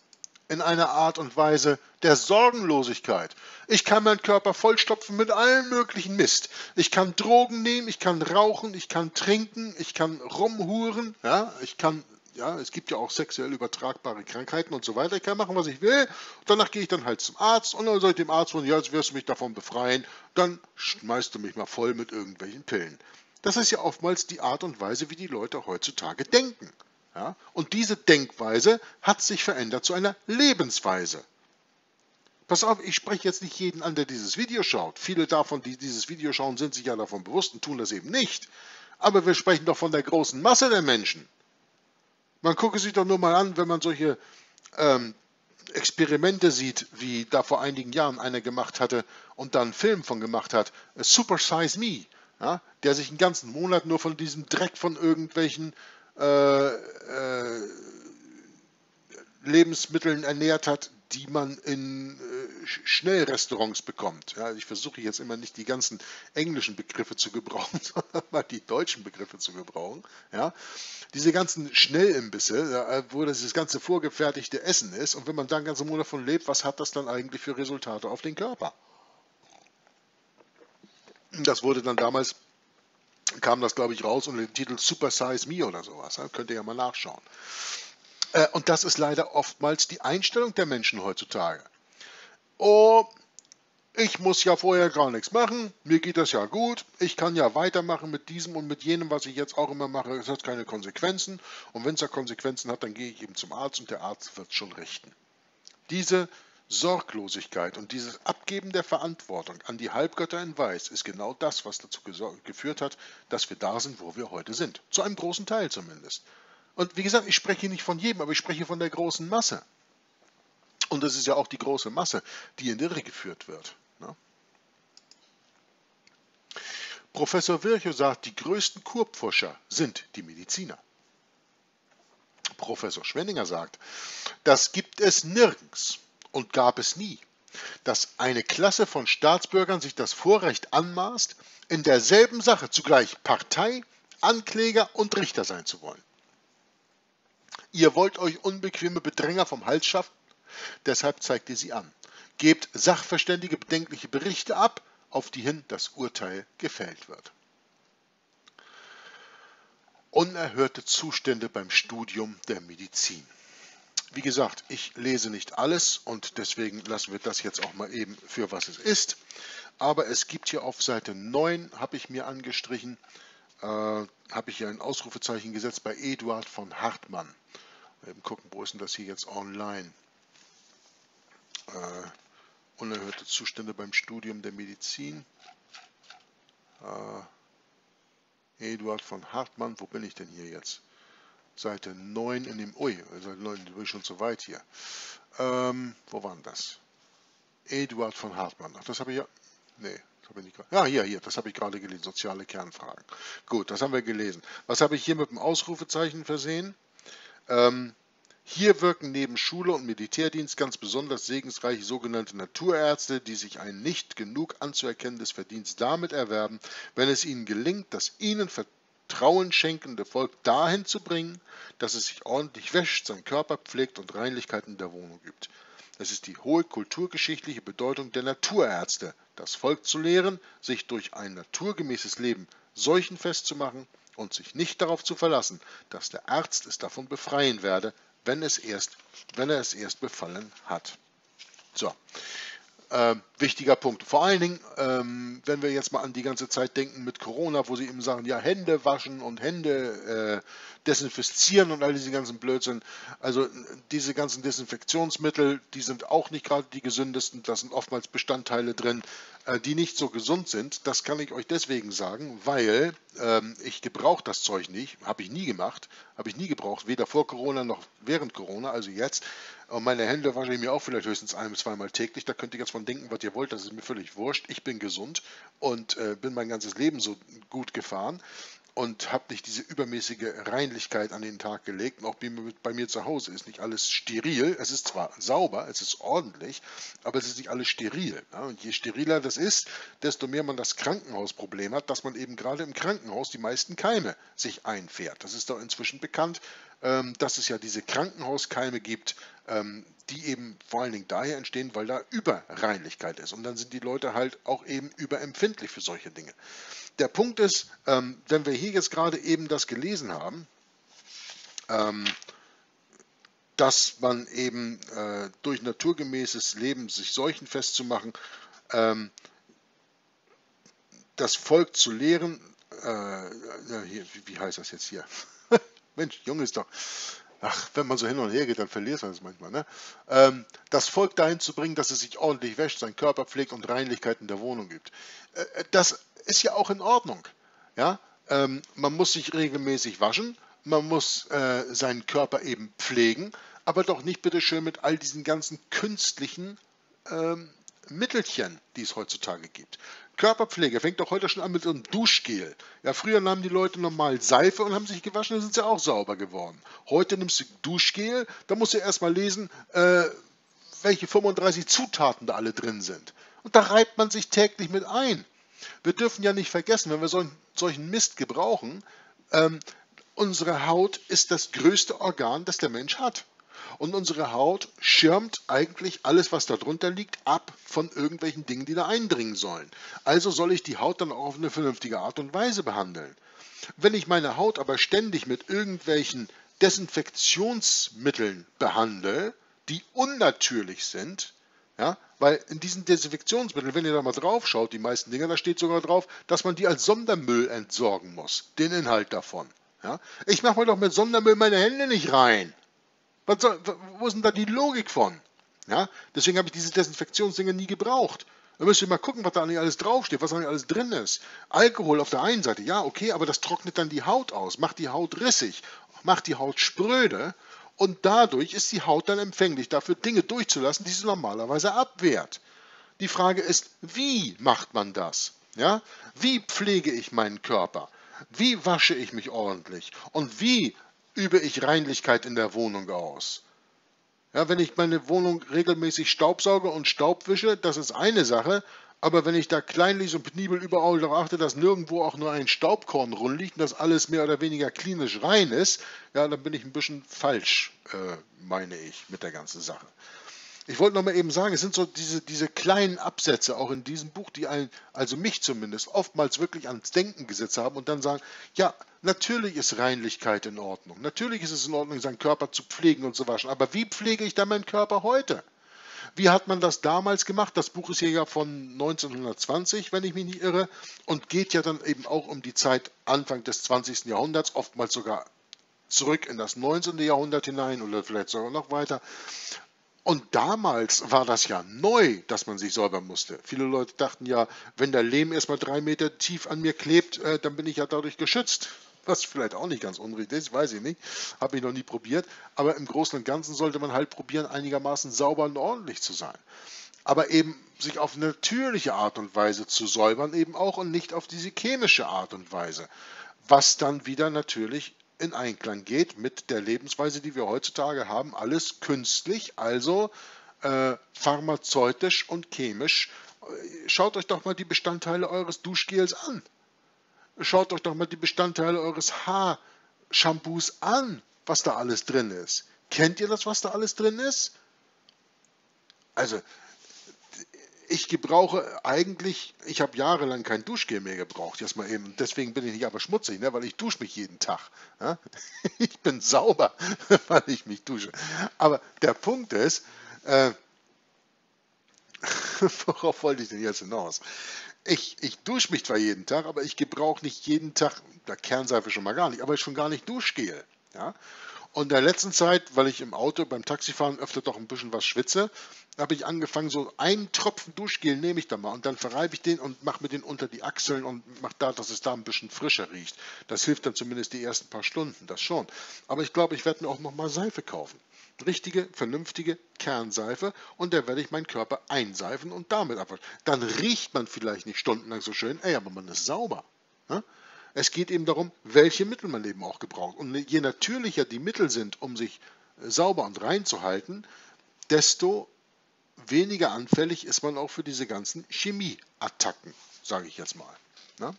In einer Art und Weise der Sorgenlosigkeit. Ich kann meinen Körper vollstopfen mit allem möglichen Mist. Ich kann Drogen nehmen, ich kann rauchen, ich kann trinken, ich kann rumhuren, ja, ich kann, ja, es gibt ja auch sexuell übertragbare Krankheiten und so weiter. Ich kann machen, was ich will. Danach gehe ich dann halt zum Arzt, und dann sage ich dem Arzt, ja, jetzt wirst du mich davon befreien, dann schmeißt du mich mal voll mit irgendwelchen Pillen. Das ist ja oftmals die Art und Weise, wie die Leute heutzutage denken. Ja, und diese Denkweise hat sich verändert zu einer Lebensweise. Pass auf, ich spreche jetzt nicht jeden an, der dieses Video schaut. Viele davon, die dieses Video schauen, sind sich ja davon bewusst und tun das eben nicht. Aber wir sprechen doch von der großen Masse der Menschen. Man gucke sich doch nur mal an, wenn man solche ähm, Experimente sieht, wie da vor einigen Jahren einer gemacht hatte und dann einen Film von gemacht hat, Super Size Me, ja, der sich einen ganzen Monat nur von diesem Dreck von irgendwelchen Äh, äh, Lebensmitteln ernährt hat, die man in Schnellrestaurants bekommt. Ja, ich versuche jetzt immer nicht die ganzen englischen Begriffe zu gebrauchen, sondern mal die deutschen Begriffe zu gebrauchen. Ja, diese ganzen Schnellimbisse, wo das, das ganze vorgefertigte Essen ist, und wenn man da einen ganzen Monat von lebt, was hat das dann eigentlich für Resultate auf den Körper? Das wurde dann damals, kam das glaube ich raus unter dem Titel Super Size Me oder sowas. Ja, könnt ihr ja mal nachschauen. Und das ist leider oftmals die Einstellung der Menschen heutzutage. Oh, ich muss ja vorher gar nichts machen, mir geht das ja gut, ich kann ja weitermachen mit diesem und mit jenem, was ich jetzt auch immer mache, es hat keine Konsequenzen. Und wenn es ja Konsequenzen hat, dann gehe ich eben zum Arzt und der Arzt wird es schon richten. Diese Sorglosigkeit und dieses Abgeben der Verantwortung an die Halbgötter in Weiß ist genau das, was dazu geführt hat, dass wir da sind, wo wir heute sind. Zu einem großen Teil zumindest. Und wie gesagt, ich spreche nicht von jedem, aber ich spreche von der großen Masse. Und das ist ja auch die große Masse, die in die Irre geführt wird. Ne? Professor Virchow sagt, die größten Kurpfuscher sind die Mediziner. Professor Schwenninger sagt, das gibt es nirgends und gab es nie, dass eine Klasse von Staatsbürgern sich das Vorrecht anmaßt, in derselben Sache zugleich Partei, Ankläger und Richter sein zu wollen. Ihr wollt euch unbequeme Bedränger vom Hals schaffen, deshalb zeigt ihr sie an. Gebt sachverständige, bedenkliche Berichte ab, auf die hin das Urteil gefällt wird. Unerhörte Zustände beim Studium der Medizin. Wie gesagt, ich lese nicht alles und deswegen lassen wir das jetzt auch mal eben für was es ist. Aber es gibt hier auf Seite neun, habe ich mir angestrichen, äh, habe ich hier ein Ausrufezeichen gesetzt bei Eduard von Hartmann. Eben gucken, wo ist denn das hier jetzt online? Uh, unerhörte Zustände beim Studium der Medizin. Uh, Eduard von Hartmann, wo bin ich denn hier jetzt? Seite neun in dem... Ui, Seite neun, bin ich schon zu weit hier. Um, wo war denn das? Eduard von Hartmann. Ach, das habe ich ja... Nee, das habe ich nicht gerade... Ja, hier, hier, das habe ich gerade gelesen. Soziale Kernfragen. Gut, das haben wir gelesen. Was habe ich hier mit dem Ausrufezeichen versehen? Ähm... Um, Hier wirken neben Schule und Militärdienst ganz besonders segensreich sogenannte Naturärzte, die sich ein nicht genug anzuerkennendes Verdienst damit erwerben, wenn es ihnen gelingt, das ihnen Vertrauen schenkende Volk dahin zu bringen, dass es sich ordentlich wäscht, seinen Körper pflegt und Reinlichkeiten der Wohnung übt. Es ist die hohe kulturgeschichtliche Bedeutung der Naturärzte, das Volk zu lehren, sich durch ein naturgemäßes Leben seuchenfest zu machen und sich nicht darauf zu verlassen, dass der Arzt es davon befreien werde, Wenn, es erst, wenn er es erst befallen hat. So, äh, wichtiger Punkt. Vor allen Dingen, ähm, wenn wir jetzt mal an die ganze Zeit denken mit Corona, wo sie eben sagen, ja, Hände waschen und Hände äh, desinfizieren und all diese ganzen Blödsinn. Also diese ganzen Desinfektionsmittel, die sind auch nicht gerade die gesündesten. Da sind oftmals Bestandteile drin, äh, die nicht so gesund sind. Das kann ich euch deswegen sagen, weil äh, ich gebrauche das Zeug nicht, habe ich nie gemacht. Habe ich nie gebraucht, weder vor Corona noch während Corona, also jetzt. Und meine Hände wasche ich mir auch vielleicht höchstens ein- bis zweimal täglich. Da könnt ihr jetzt von denken, was ihr wollt, das ist mir völlig wurscht. Ich bin gesund und äh, bin mein ganzes Leben so gut gefahren und habe nicht diese übermäßige Reinlichkeit an den Tag gelegt. Und auch bei mir zu Hause ist nicht alles steril. Es ist zwar sauber, es ist ordentlich, aber es ist nicht alles steril. Ja? Und je steriler das ist, desto mehr man das Krankenhausproblem hat, dass man eben gerade im Krankenhaus die meisten Keime sich einfährt. Das ist doch inzwischen bekannt, ähm, dass es ja diese Krankenhauskeime gibt, ähm, die eben vor allen Dingen daher entstehen, weil da Überreinlichkeit ist. Und dann sind die Leute halt auch eben überempfindlich für solche Dinge. Der Punkt ist, ähm, wenn wir hier jetzt gerade eben das gelesen haben, ähm, dass man eben äh, durch naturgemäßes Leben sich seuchenfest zu machen, ähm, das Volk zu lehren, äh, hier, wie heißt das jetzt hier? Mensch, Junge ist doch... Ach, wenn man so hin und her geht, dann verliert man es manchmal, ne? Ähm, das Volk dahin zu bringen, dass es sich ordentlich wäscht, seinen Körper pflegt und Reinlichkeiten der Wohnung übt. Äh, das ist ja auch in Ordnung. Ja? Ähm, man muss sich regelmäßig waschen, man muss äh, seinen Körper eben pflegen, aber doch nicht bitte schön mit all diesen ganzen künstlichen ähm, Mittelchen, die es heutzutage gibt. Körperpflege fängt doch heute schon an mit so einem Duschgel. Ja, früher nahmen die Leute normal Seife und haben sich gewaschen, dann sind sie auch sauber geworden. Heute nimmst du Duschgel, da musst du erstmal lesen, äh, welche fünfunddreißig Zutaten da alle drin sind. Und da reibt man sich täglich mit ein. Wir dürfen ja nicht vergessen, wenn wir solchen, solchen Mist gebrauchen, ähm, unsere Haut ist das größte Organ, das der Mensch hat. Und unsere Haut schirmt eigentlich alles, was da drunter liegt, ab von irgendwelchen Dingen, die da eindringen sollen. Also soll ich die Haut dann auch auf eine vernünftige Art und Weise behandeln. Wenn ich meine Haut aber ständig mit irgendwelchen Desinfektionsmitteln behandle, die unnatürlich sind, ja, weil in diesen Desinfektionsmitteln, wenn ihr da mal drauf schaut, die meisten Dinger, da steht sogar drauf, dass man die als Sondermüll entsorgen muss, den Inhalt davon. Ja. Ich mache mir doch mit Sondermüll meine Hände nicht rein. Was soll, wo ist denn da die Logik von? Ja, deswegen habe ich diese Desinfektionsdinger nie gebraucht. Da müsst ihr mal gucken, was da eigentlich alles draufsteht, was da eigentlich alles drin ist. Alkohol auf der einen Seite, ja, okay, aber das trocknet dann die Haut aus, macht die Haut rissig, macht die Haut spröde und dadurch ist die Haut dann empfänglich dafür, Dinge durchzulassen, die sie normalerweise abwehrt. Die Frage ist, wie macht man das? Ja? Wie pflege ich meinen Körper? Wie wasche ich mich ordentlich? Und wie übe ich Reinlichkeit in der Wohnung aus? Ja, wenn ich meine Wohnung regelmäßig staubsauge und staubwische, das ist eine Sache, aber wenn ich da kleinlich und penibel überall darauf achte, dass nirgendwo auch nur ein Staubkorn rumliegt und dass alles mehr oder weniger klinisch rein ist, ja, dann bin ich ein bisschen falsch, äh, meine ich, mit der ganzen Sache. Ich wollte noch mal eben sagen, es sind so diese, diese kleinen Absätze auch in diesem Buch, die einen, also mich zumindest, oftmals wirklich ans Denken gesetzt haben und dann sagen, ja, natürlich ist Reinlichkeit in Ordnung. Natürlich ist es in Ordnung, seinen Körper zu pflegen und zu waschen. Aber wie pflege ich dann meinen Körper heute? Wie hat man das damals gemacht? Das Buch ist hier ja von neunzehnhundertzwanzig, wenn ich mich nicht irre, und geht ja dann eben auch um die Zeit Anfang des zwanzigsten Jahrhunderts, oftmals sogar zurück in das neunzehnte Jahrhundert hinein oder vielleicht sogar noch weiter. Und damals war das ja neu, dass man sich säubern musste. Viele Leute dachten ja, wenn der Lehm erstmal drei Meter tief an mir klebt, äh, dann bin ich ja dadurch geschützt. Was vielleicht auch nicht ganz unrichtig ist, weiß ich nicht, habe ich noch nie probiert. Aber im Großen und Ganzen sollte man halt probieren, einigermaßen sauber und ordentlich zu sein. Aber eben sich auf natürliche Art und Weise zu säubern eben auch und nicht auf diese chemische Art und Weise. Was dann wieder natürlich in Einklang geht mit der Lebensweise, die wir heutzutage haben, alles künstlich, also äh, pharmazeutisch und chemisch. Schaut euch doch mal die Bestandteile eures Duschgels an. Schaut euch doch mal die Bestandteile eures Haarshampoos an, was da alles drin ist. Kennt ihr das, was da alles drin ist? Also, ich gebrauche eigentlich, ich habe jahrelang kein Duschgel mehr gebraucht, jetzt mal eben. Deswegen bin ich nicht aber schmutzig, ne? Weil ich dusche mich jeden Tag. Ja? Ich bin sauber, weil ich mich dusche. Aber der Punkt ist, äh, worauf wollte ich denn jetzt hinaus? Ich, ich dusche mich zwar jeden Tag, aber ich gebrauche nicht jeden Tag, da Kernseife schon mal gar nicht, aber schon gar nicht Duschgel. Ja? Und in der letzten Zeit, weil ich im Auto beim Taxifahren öfter doch ein bisschen was schwitze, habe ich angefangen, so einen Tropfen Duschgel nehme ich da mal und dann verreibe ich den und mache mir den unter die Achseln und mache da, dass es da ein bisschen frischer riecht. Das hilft dann zumindest die ersten paar Stunden, das schon. Aber ich glaube, ich werde mir auch nochmal Seife kaufen. Richtige, vernünftige Kernseife und da werde ich meinen Körper einseifen und damit abwaschen. Dann riecht man vielleicht nicht stundenlang so schön, ey, aber man ist sauber. Ne? Es geht eben darum, welche Mittel man eben auch gebraucht. Und je natürlicher die Mittel sind, um sich sauber und rein zu halten, desto weniger anfällig ist man auch für diese ganzen Chemieattacken, sage ich jetzt mal. Ne?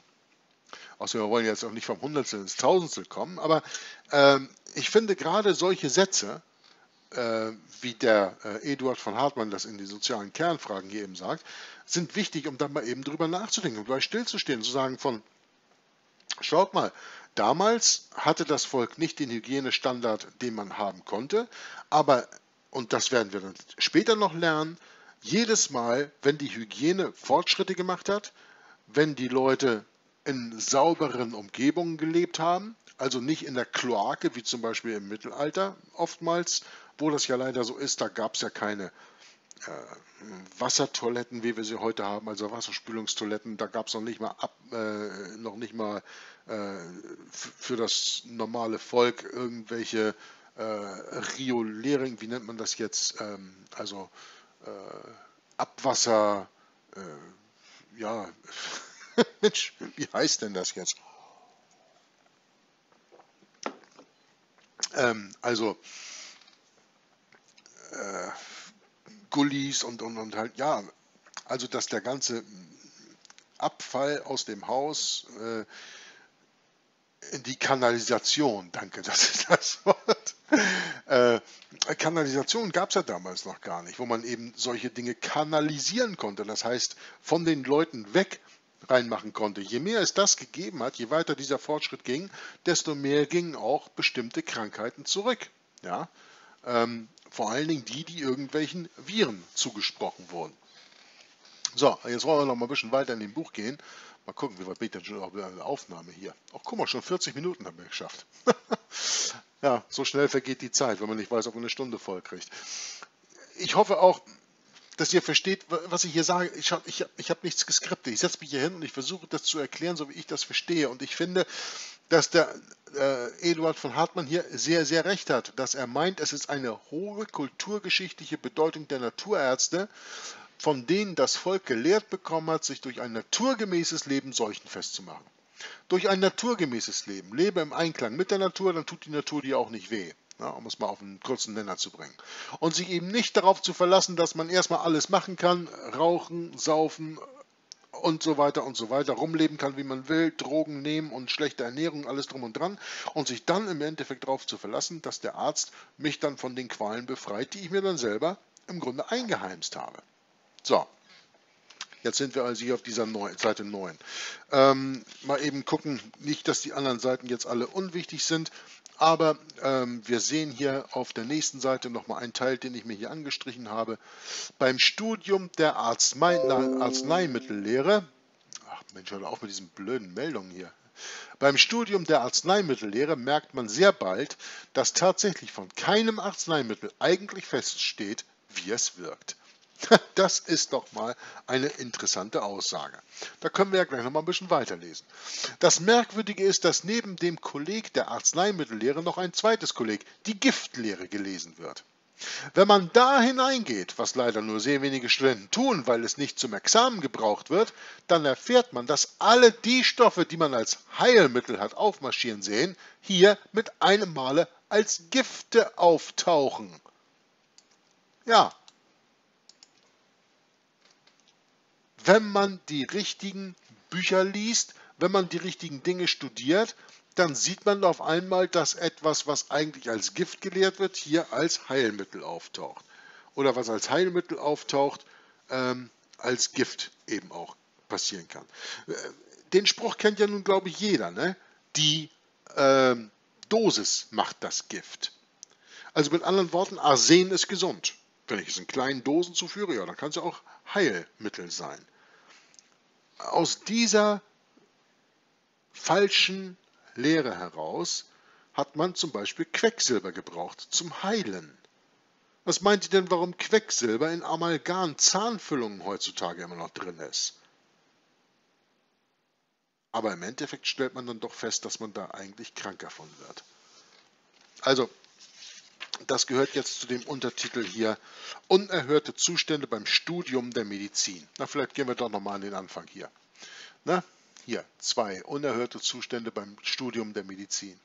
Außerdem wollen wir jetzt auch nicht vom Hundertstel ins Tausendstel kommen, aber äh, ich finde gerade solche Sätze, äh, wie der äh, Eduard von Hartmann das in die sozialen Kernfragen hier eben sagt, sind wichtig, um dann mal eben drüber nachzudenken, um gleich stillzustehen, zu sagen von, schaut mal, damals hatte das Volk nicht den Hygienestandard, den man haben konnte, aber, und das werden wir dann später noch lernen, jedes Mal, wenn die Hygiene Fortschritte gemacht hat, wenn die Leute in sauberen Umgebungen gelebt haben, also nicht in der Kloake, wie zum Beispiel im Mittelalter oftmals, wo das ja leider so ist, da gab es ja keine Wassertoiletten, wie wir sie heute haben, also Wasserspülungstoiletten, da gab es noch nicht mal, ab, äh, noch nicht mal äh, für das normale Volk irgendwelche äh, Riolering, wie nennt man das jetzt, ähm, also äh, Abwasser, äh, ja, Mensch, wie heißt denn das jetzt? Ähm, also, äh, Gullis und, und, und halt, ja, also dass der ganze Abfall aus dem Haus äh, in die Kanalisation, danke, das ist das Wort. Äh, Kanalisation gab es ja damals noch gar nicht, wo man eben solche Dinge kanalisieren konnte, das heißt von den Leuten weg reinmachen konnte. Je mehr es das gegeben hat, je weiter dieser Fortschritt ging, desto mehr gingen auch bestimmte Krankheiten zurück. Ja? Ähm, vor allen Dingen die, die irgendwelchen Viren zugesprochen wurden. So, jetzt wollen wir noch mal ein bisschen weiter in dem Buch gehen. Mal gucken, wie weit bin ich denn schon auf der Aufnahme hier? Ach, guck mal, schon vierzig Minuten haben wir geschafft. Ja, so schnell vergeht die Zeit, wenn man nicht weiß, ob man eine Stunde voll kriegt. Ich hoffe auch, dass ihr versteht, was ich hier sage. Ich habe ich hab, ich hab nichts geskriptet. Ich setze mich hier hin und ich versuche, das zu erklären, so wie ich das verstehe. Und ich finde, dass der äh, Eduard von Hartmann hier sehr, sehr recht hat, dass er meint, es ist eine hohe kulturgeschichtliche Bedeutung der Naturärzte, von denen das Volk gelehrt bekommen hat, sich durch ein naturgemäßes Leben seuchenfest zu machen. Durch ein naturgemäßes Leben. Lebe im Einklang mit der Natur, dann tut die Natur dir auch nicht weh. Ja, um es mal auf einen kurzen Nenner zu bringen. Und sich eben nicht darauf zu verlassen, dass man erstmal alles machen kann, rauchen, saufen und so weiter und so weiter, rumleben kann, wie man will, Drogen nehmen und schlechte Ernährung, alles drum und dran. Und sich dann im Endeffekt darauf zu verlassen, dass der Arzt mich dann von den Qualen befreit, die ich mir dann selber im Grunde eingeheimst habe. So, jetzt sind wir also hier auf dieser neuen, Seite neun. Ähm, mal eben gucken, nicht, dass die anderen Seiten jetzt alle unwichtig sind, aber ähm, wir sehen hier auf der nächsten Seite nochmal einen Teil, den ich mir hier angestrichen habe. Beim Studium der Arznei Arzneimittellehre, ach Mensch, hör auf mit diesen blöden Meldungen hier. Beim Studium der Arzneimittellehre merkt man sehr bald, dass tatsächlich von keinem Arzneimittel eigentlich feststeht, wie es wirkt. Das ist doch mal eine interessante Aussage. Da können wir ja gleich noch mal ein bisschen weiterlesen. Das Merkwürdige ist, dass neben dem Kolleg der Arzneimittellehre noch ein zweites Kolleg, die Giftlehre, gelesen wird. Wenn man da hineingeht, was leider nur sehr wenige Studenten tun, weil es nicht zum Examen gebraucht wird, dann erfährt man, dass alle die Stoffe, die man als Heilmittel hat aufmarschieren sehen, hier mit einem Male als Gifte auftauchen. Ja. Wenn man die richtigen Bücher liest, wenn man die richtigen Dinge studiert, dann sieht man auf einmal, dass etwas, was eigentlich als Gift gelehrt wird, hier als Heilmittel auftaucht. Oder was als Heilmittel auftaucht, ähm, als Gift eben auch passieren kann. Den Spruch kennt ja nun, glaube ich, jeder, ne? Die ähm, Dosis macht das Gift. Also mit anderen Worten, Arsen ist gesund. Wenn ich es in kleinen Dosen zuführe, ja, dann kann es ja auch Heilmittel sein. Aus dieser falschen Lehre heraus hat man zum Beispiel Quecksilber gebraucht zum Heilen. Was meint ihr denn, warum Quecksilber in Amalgam-Zahnfüllungen heutzutage immer noch drin ist? Aber im Endeffekt stellt man dann doch fest, dass man da eigentlich krank davon wird. Also, das gehört jetzt zu dem Untertitel hier, unerhörte Zustände beim Studium der Medizin. Na, vielleicht gehen wir doch nochmal an den Anfang hier. Na, hier, zwei, unerhörte Zustände beim Studium der Medizin.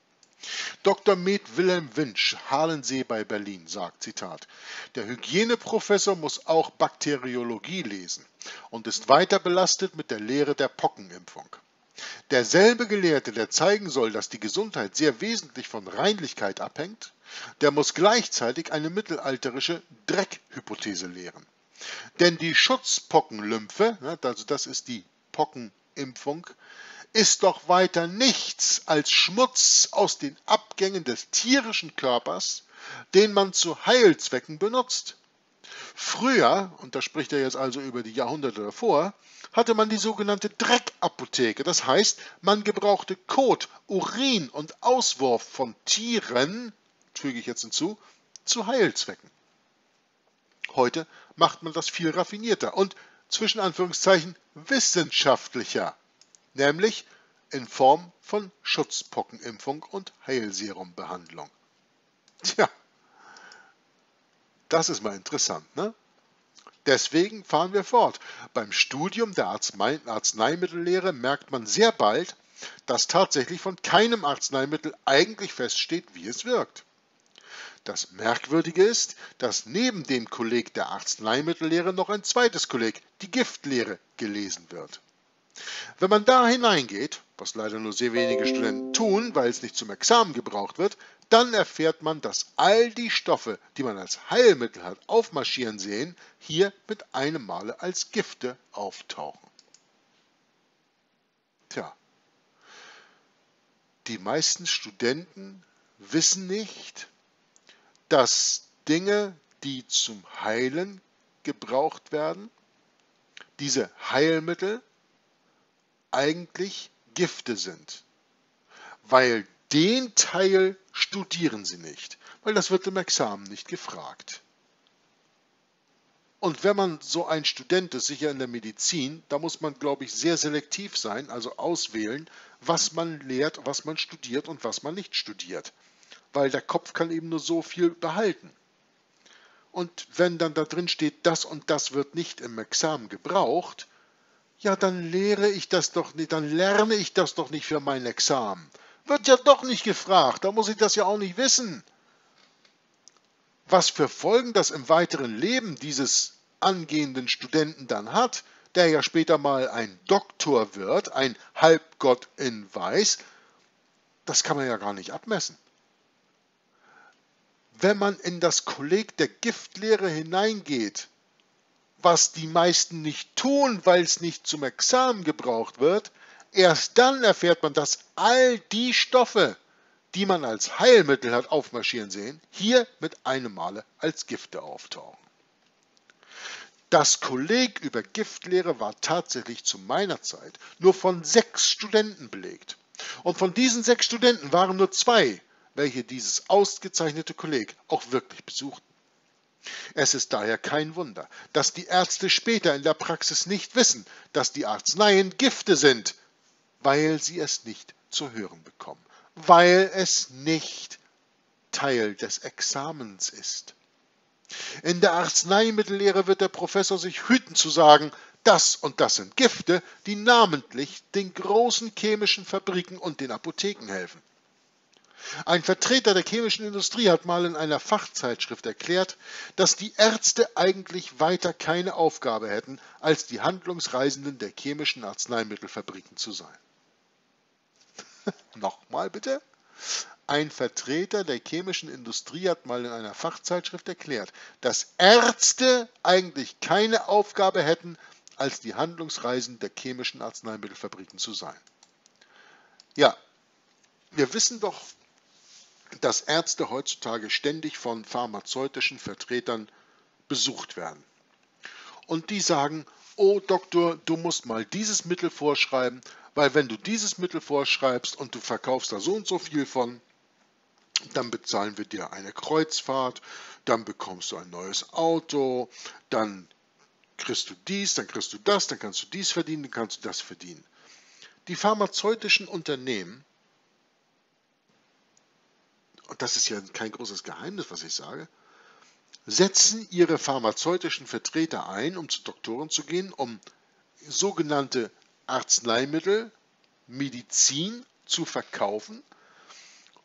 Doktor Med Wilhelm Wünsch, Halensee bei Berlin, sagt, Zitat, der Hygieneprofessor muss auch Bakteriologie lesen und ist weiter belastet mit der Lehre der Pockenimpfung. Derselbe Gelehrte, der zeigen soll, dass die Gesundheit sehr wesentlich von Reinlichkeit abhängt, der muss gleichzeitig eine mittelalterische Dreckhypothese lehren. Denn die Schutzpockenlymphe, also das ist die Pockenimpfung, ist doch weiter nichts als Schmutz aus den Abgängen des tierischen Körpers, den man zu Heilzwecken benutzt. Früher, und da spricht er jetzt also über die Jahrhunderte davor, hatte man die sogenannte Dreckapotheke. Das heißt, man gebrauchte Kot, Urin und Auswurf von Tieren, füge ich jetzt hinzu, zu Heilzwecken. Heute macht man das viel raffinierter und zwischen Anführungszeichen wissenschaftlicher, nämlich in Form von Schutzpockenimpfung und Heilserumbehandlung. Tja, das ist mal interessant, ne? Deswegen fahren wir fort. Beim Studium der Arznei- Arzneimittellehre merkt man sehr bald, dass tatsächlich von keinem Arzneimittel eigentlich feststeht, wie es wirkt. Das Merkwürdige ist, dass neben dem Kolleg der Arzneimittellehre noch ein zweites Kolleg, die Giftlehre, gelesen wird. Wenn man da hineingeht, was leider nur sehr wenige Studenten tun, weil es nicht zum Examen gebraucht wird, dann erfährt man, dass all die Stoffe, die man als Heilmittel hat aufmarschieren sehen, hier mit einem Male als Gifte auftauchen. Tja, die meisten Studenten wissen nicht, dass Dinge, die zum Heilen gebraucht werden, diese Heilmittel eigentlich Gifte sind, weil den Teil studieren sie nicht, weil das wird im Examen nicht gefragt. Und wenn man so ein Student ist, sicher in der Medizin, da muss man, glaube ich, sehr selektiv sein, also auswählen, was man lehrt, was man studiert und was man nicht studiert, weil der Kopf kann eben nur so viel behalten. Und wenn dann da drin steht, das und das wird nicht im Examen gebraucht, ja, dann lehre ich das doch nicht, dann lerne ich das doch nicht für mein Examen. Wird ja doch nicht gefragt, da muss ich das ja auch nicht wissen. Was für Folgen das im weiteren Leben dieses angehenden Studenten dann hat, der ja später mal ein Doktor wird, ein Halbgott in Weiß, das kann man ja gar nicht abmessen. Wenn man in das Kolleg der Giftlehre hineingeht, was die meisten nicht tun, weil es nicht zum Examen gebraucht wird, erst dann erfährt man, dass all die Stoffe, die man als Heilmittel hat aufmarschieren sehen, hier mit einem Male als Gifte auftauchen. Das Kolleg über Giftlehre war tatsächlich zu meiner Zeit nur von sechs Studenten belegt. Und von diesen sechs Studenten waren nur zwei, welche dieses ausgezeichnete Kolleg auch wirklich besuchten. Es ist daher kein Wunder, dass die Ärzte später in der Praxis nicht wissen, dass die Arzneien Gifte sind, weil sie es nicht zu hören bekommen, weil es nicht Teil des Examens ist. In der Arzneimittellehre wird der Professor sich hüten zu sagen, das und das sind Gifte, die namentlich den großen chemischen Fabriken und den Apotheken helfen. Ein Vertreter der chemischen Industrie hat mal in einer Fachzeitschrift erklärt, dass die Ärzte eigentlich weiter keine Aufgabe hätten, als die Handlungsreisenden der chemischen Arzneimittelfabriken zu sein. Nochmal bitte. Ein Vertreter der chemischen Industrie hat mal in einer Fachzeitschrift erklärt, dass Ärzte eigentlich keine Aufgabe hätten, als die Handlungsreisenden der chemischen Arzneimittelfabriken zu sein. Ja, wir wissen doch, dass Ärzte heutzutage ständig von pharmazeutischen Vertretern besucht werden. Und die sagen, oh Doktor, du musst mal dieses Mittel vorschreiben, weil wenn du dieses Mittel vorschreibst und du verkaufst da so und so viel von, dann bezahlen wir dir eine Kreuzfahrt, dann bekommst du ein neues Auto, dann kriegst du dies, dann kriegst du das, dann kannst du dies verdienen, dann kannst du das verdienen. Die pharmazeutischen Unternehmen, und das ist ja kein großes Geheimnis, was ich sage, setzen ihre pharmazeutischen Vertreter ein, um zu Doktoren zu gehen, um sogenannte Arzneimittel, Medizin zu verkaufen.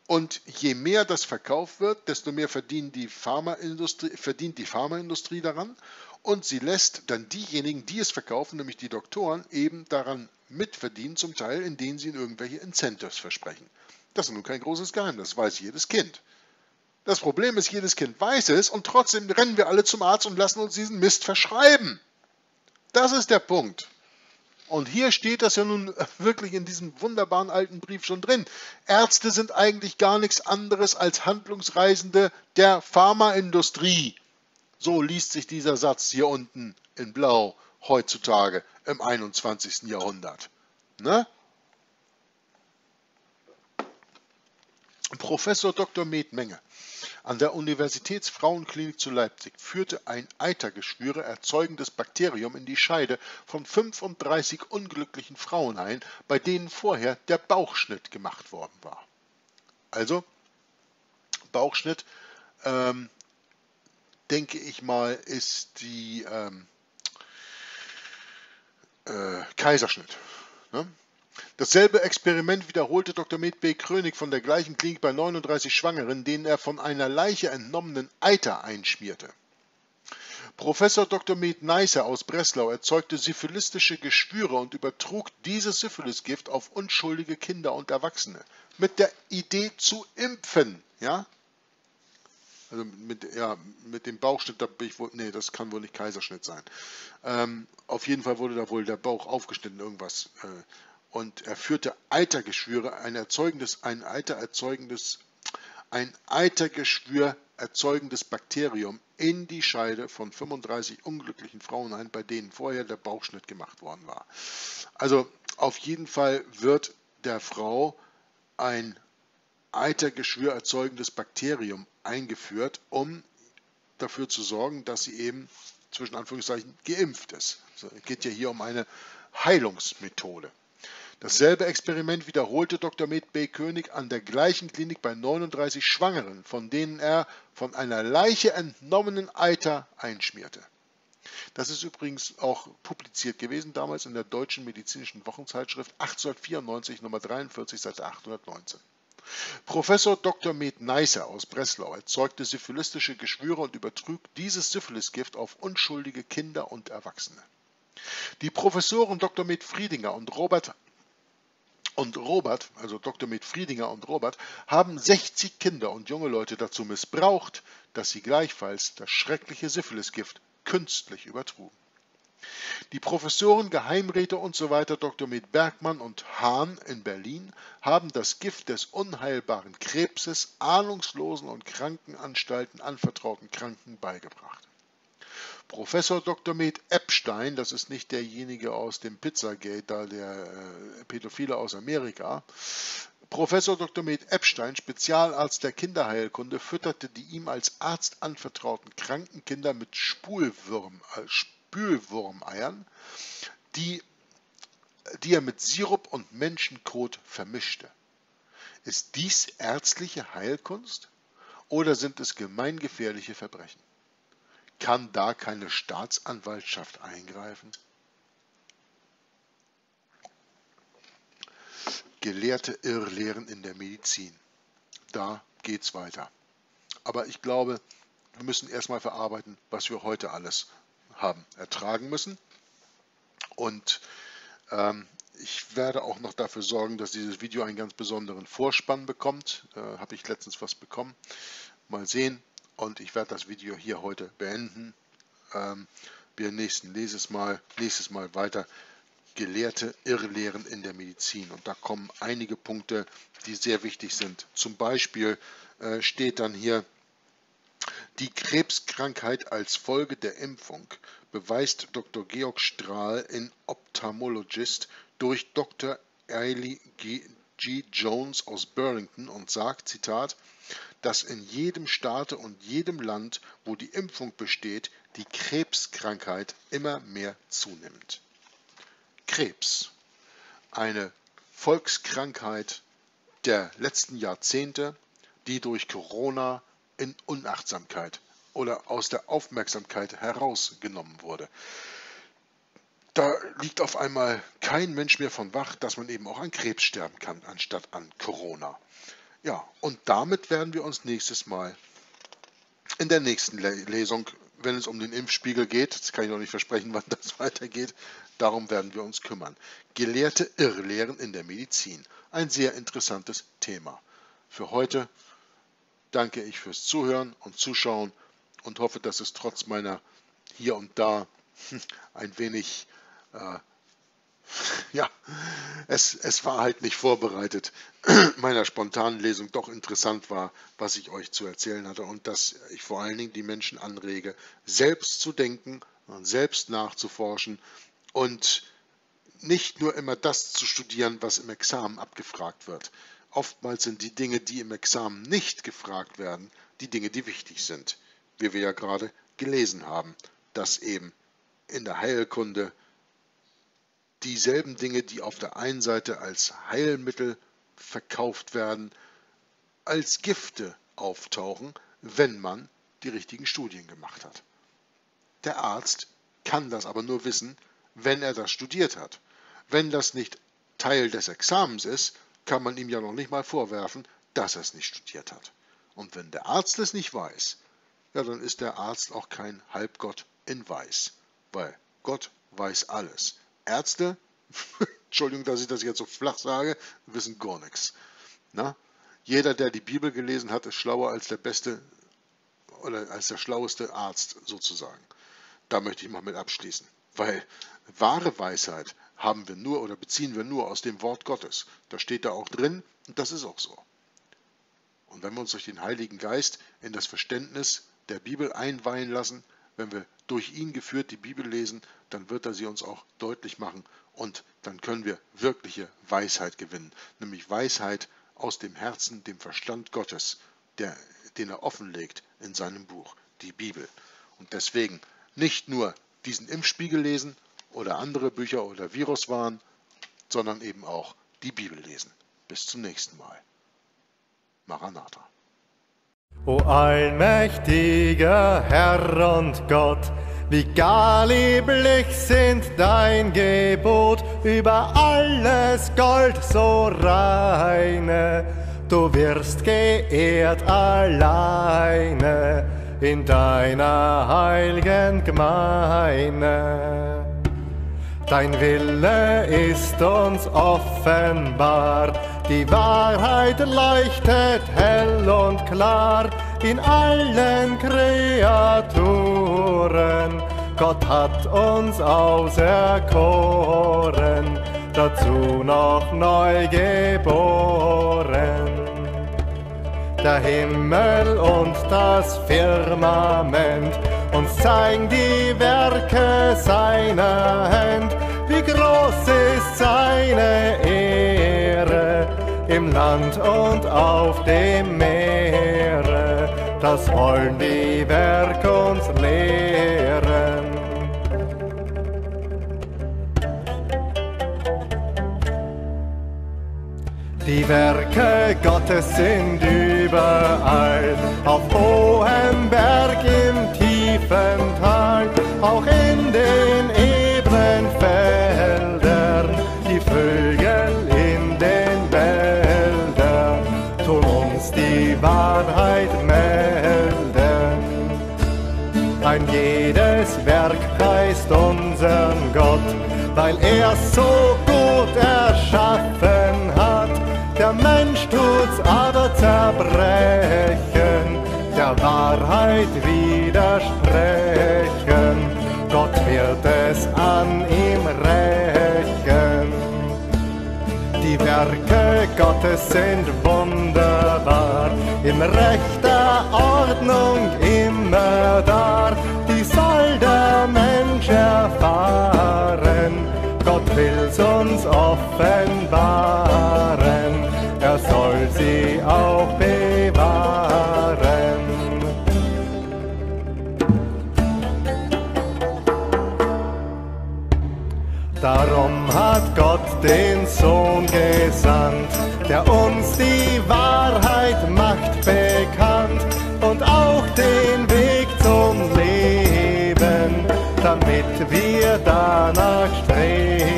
Und je mehr das verkauft wird, desto mehr verdient die Pharmaindustrie, verdient die Pharmaindustrie daran. Und sie lässt dann diejenigen, die es verkaufen, nämlich die Doktoren, eben daran mitverdienen, zum Teil, indem sie ihnen irgendwelche Incentives versprechen. Das ist nun kein großes Geheimnis, das weiß jedes Kind. Das Problem ist, jedes Kind weiß es und trotzdem rennen wir alle zum Arzt und lassen uns diesen Mist verschreiben. Das ist der Punkt. Und hier steht das ja nun wirklich in diesem wunderbaren alten Brief schon drin. Ärzte sind eigentlich gar nichts anderes als Handlungsreisende der Pharmaindustrie. So liest sich dieser Satz hier unten in Blau heutzutage im einundzwanzigsten Jahrhundert. Ne? Professor Doktor Med Neisser an der Universitätsfrauenklinik zu Leipzig führte ein Eitergeschwüre erzeugendes Bakterium in die Scheide von fünfunddreißig unglücklichen Frauen ein, bei denen vorher der Bauchschnitt gemacht worden war. Also, Bauchschnitt, ähm, denke ich mal, ist die ähm, äh, Kaiserschnitt, ne? Dasselbe Experiment wiederholte Doktor Med B. Krönig von der gleichen Klinik bei neununddreißig Schwangeren, denen er von einer Leiche entnommenen Eiter einschmierte. Professor Doktor Med Neisser aus Breslau erzeugte syphilistische Geschwüre und übertrug dieses Syphilisgift auf unschuldige Kinder und Erwachsene mit der Idee zu impfen. Ja? Also mit, ja, mit dem Bauchschnitt, da bin ich wohl, nee, das kann wohl nicht Kaiserschnitt sein. Ähm, auf jeden Fall wurde da wohl der Bauch aufgeschnitten, irgendwas. Äh, und er führte Eitergeschwüre, ein erzeugendes, ein Eiter erzeugendes, ein Eitergeschwür erzeugendes Bakterium in die Scheide von fünfunddreißig unglücklichen Frauen ein, bei denen vorher der Bauchschnitt gemacht worden war. Also auf jeden Fall wird der Frau ein Eitergeschwür erzeugendes Bakterium eingeführt, um dafür zu sorgen, dass sie eben, zwischen Anführungszeichen, geimpft ist. Also es geht ja hier um eine Heilungsmethode. Dasselbe Experiment wiederholte Doktor Med B. Krönig an der gleichen Klinik bei neununddreißig Schwangeren, von denen er von einer Leiche entnommenen Eiter einschmierte. Das ist übrigens auch publiziert gewesen, damals in der Deutschen Medizinischen Wochenzeitschrift achtzehnhundertvierundneunzig, Nummer dreiundvierzig, Seite achthundertneunzehn. Professor Doktor Med Neisser aus Breslau erzeugte syphilistische Geschwüre und übertrug dieses Syphilisgift auf unschuldige Kinder und Erwachsene. Die Professoren Doktor Med Friedinger und Robert Und Robert, also Doktor Med Friedinger und Robert, haben sechzig Kinder und junge Leute dazu missbraucht, dass sie gleichfalls das schreckliche Syphilisgift künstlich übertrugen. Die Professoren, Geheimräte usw. Doktor Med Bergmann und Hahn in Berlin haben das Gift des unheilbaren Krebses ahnungslosen und Krankenanstalten anvertrauten Kranken beigebracht. Professor Doktor Med Epstein, das ist nicht derjenige aus dem Pizzagate, da der äh, Pädophile aus Amerika. Professor Doktor Med Epstein, Spezialarzt der Kinderheilkunde, fütterte die ihm als Arzt anvertrauten Krankenkinder mit Spulwürm, äh, Spülwurmeiern, die, die er mit Sirup und Menschenkot vermischte. Ist dies ärztliche Heilkunst oder sind es gemeingefährliche Verbrechen? Kann da keine Staatsanwaltschaft eingreifen? Gelehrte Irrlehren in der Medizin. Da geht's weiter. Aber ich glaube, wir müssen erstmal verarbeiten, was wir heute alles haben ertragen müssen. Und ähm, ich werde auch noch dafür sorgen, dass dieses Video einen ganz besonderen Vorspann bekommt. Äh, habe ich letztens was bekommen. Mal sehen. Und ich werde das Video hier heute beenden. Ähm, wir nächsten, nächstes Mal, nächstes Mal weiter. Gelehrte Irrlehren in der Medizin. Und da kommen einige Punkte, die sehr wichtig sind. Zum Beispiel äh, steht dann hier, die Krebskrankheit als Folge der Impfung beweist Doktor Georg Strahl in Ophthalmologist durch Doktor Eli G. Jones aus Burlington und sagt, Zitat, dass in jedem Staate und jedem Land, wo die Impfung besteht, die Krebskrankheit immer mehr zunimmt. Krebs, eine Volkskrankheit der letzten Jahrzehnte, die durch Corona in Unachtsamkeit oder aus der Aufmerksamkeit herausgenommen wurde. Da liegt auf einmal kein Mensch mehr von wach, dass man eben auch an Krebs sterben kann, anstatt an Corona. Ja, und damit werden wir uns nächstes Mal in der nächsten Lesung, wenn es um den Impfspiegel geht, das kann ich noch nicht versprechen, wann das weitergeht, darum werden wir uns kümmern. Gelehrte Irrlehren in der Medizin. Ein sehr interessantes Thema. Für heute danke ich fürs Zuhören und Zuschauen und hoffe, dass es trotz meiner hier und da ein wenig... Ja, es, es war halt nicht vorbereitet, meiner spontanen Lesung doch interessant war, was ich euch zu erzählen hatte und dass ich vor allen Dingen die Menschen anrege, selbst zu denken und selbst nachzuforschen und nicht nur immer das zu studieren, was im Examen abgefragt wird. Oftmals sind die Dinge, die im Examen nicht gefragt werden, die Dinge, die wichtig sind, wie wir ja gerade gelesen haben, dass eben in der Heilkunde dieselben Dinge, die auf der einen Seite als Heilmittel verkauft werden, als Gifte auftauchen, wenn man die richtigen Studien gemacht hat. Der Arzt kann das aber nur wissen, wenn er das studiert hat. Wenn das nicht Teil des Examens ist, kann man ihm ja noch nicht mal vorwerfen, dass er es nicht studiert hat. Und wenn der Arzt es nicht weiß, ja, dann ist der Arzt auch kein Halbgott in Weiß, weil Gott weiß alles. Ärzte, Entschuldigung, dass ich das jetzt so flach sage, wissen gar nichts. Na? Jeder, der die Bibel gelesen hat, ist schlauer als der beste oder als der schlaueste Arzt sozusagen. Da möchte ich mal mit abschließen, weil wahre Weisheit haben wir nur oder beziehen wir nur aus dem Wort Gottes. Das steht da auch drin und das ist auch so. Und wenn wir uns durch den Heiligen Geist in das Verständnis der Bibel einweihen lassen, wenn wir durch ihn geführt die Bibel lesen, dann wird er sie uns auch deutlich machen und dann können wir wirkliche Weisheit gewinnen, nämlich Weisheit aus dem Herzen, dem Verstand Gottes, der, den er offenlegt in seinem Buch, die Bibel. Und deswegen nicht nur diesen Impfspiegel lesen oder andere Bücher oder Viruswahn, sondern eben auch die Bibel lesen. Bis zum nächsten Mal. Maranatha. O allmächtiger Herr und Gott, wie gar lieblich sind dein Gebot, über alles Gold so reine, du wirst geehrt alleine in deiner heiligen Gemeinde. Dein Wille ist uns offenbar, die Wahrheit leuchtet hell und klar in allen Kreaturen. Gott hat uns auserkoren, dazu noch neu geboren. Der Himmel und das Firmament uns zeigen die Werke seiner Hand. Wie groß ist seine Ehre im Land und auf dem Meere. Das wollen die Werke uns lehren. Die Werke Gottes sind überall, auf hohem Berg, im tiefen Tal, auch in den ebenen Feldern, die Vögel in den Wäldern, tun uns die Wahrheit melden. Ein jedes Werk preist unseren Gott, weil er's so gut erschaffen hat. Der Mensch tut's aber zerbrechen, der Wahrheit widersprechen, Gott wird es an ihm rächen. Die Werke Gottes sind wunderbar, in rechter Ordnung immer da, die soll der Mensch erfahren, Gott will's uns offenbaren, er soll sie auch bewahren. Darum hat Gott den Sohn gesandt, der uns die Wahrheit macht bekannt und auch den Weg zum Leben, damit wir danach streben.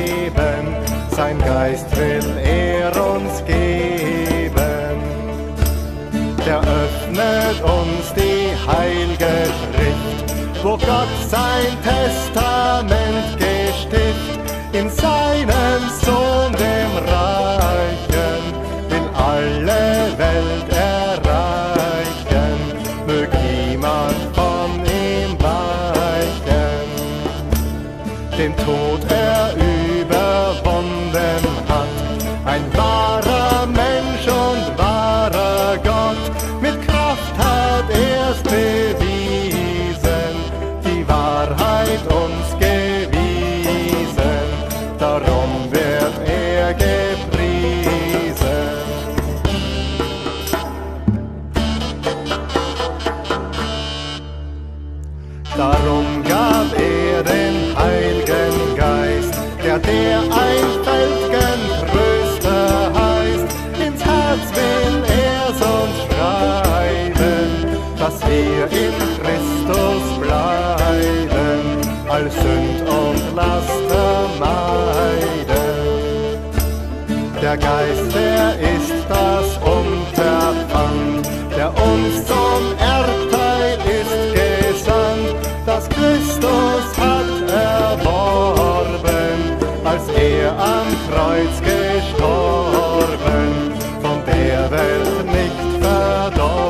Sein Geist will er uns geben. Der öffnet uns die heilige Schrift, wo Gott sein Testament gestift. In seinem Sohn, dem Reichen, will alle Welt erreichen, mög niemand von ihm weichen. Den Tod er überwunden hat, ein wahrer Mensch und wahrer Gott, mit Kraft hat er's bewiesen, die Wahrheit uns gegeben. Darum wird er gepriesen. Darum gab er den Heiligen Geist, der der einfältigen Tröster heißt. Ins Herz will er's uns schreiben, dass wir in Christus bleiben, all Sünd und Laster meiden. der Geist, der ist das Unterfangen, der uns zum Erbteil ist gesandt, das Christus hat erworben, als er am Kreuz gestorben, von der Welt nicht verdorben.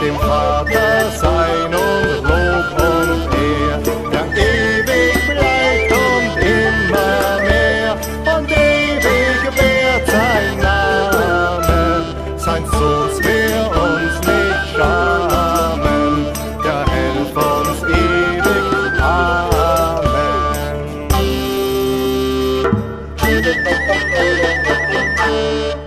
Dem Vater sein und Lob und Ehr, der ewig bleibt und immer mehr, und ewig wird sein Name, sein Sohn wir uns nicht schamen, der hält uns ewig. Amen.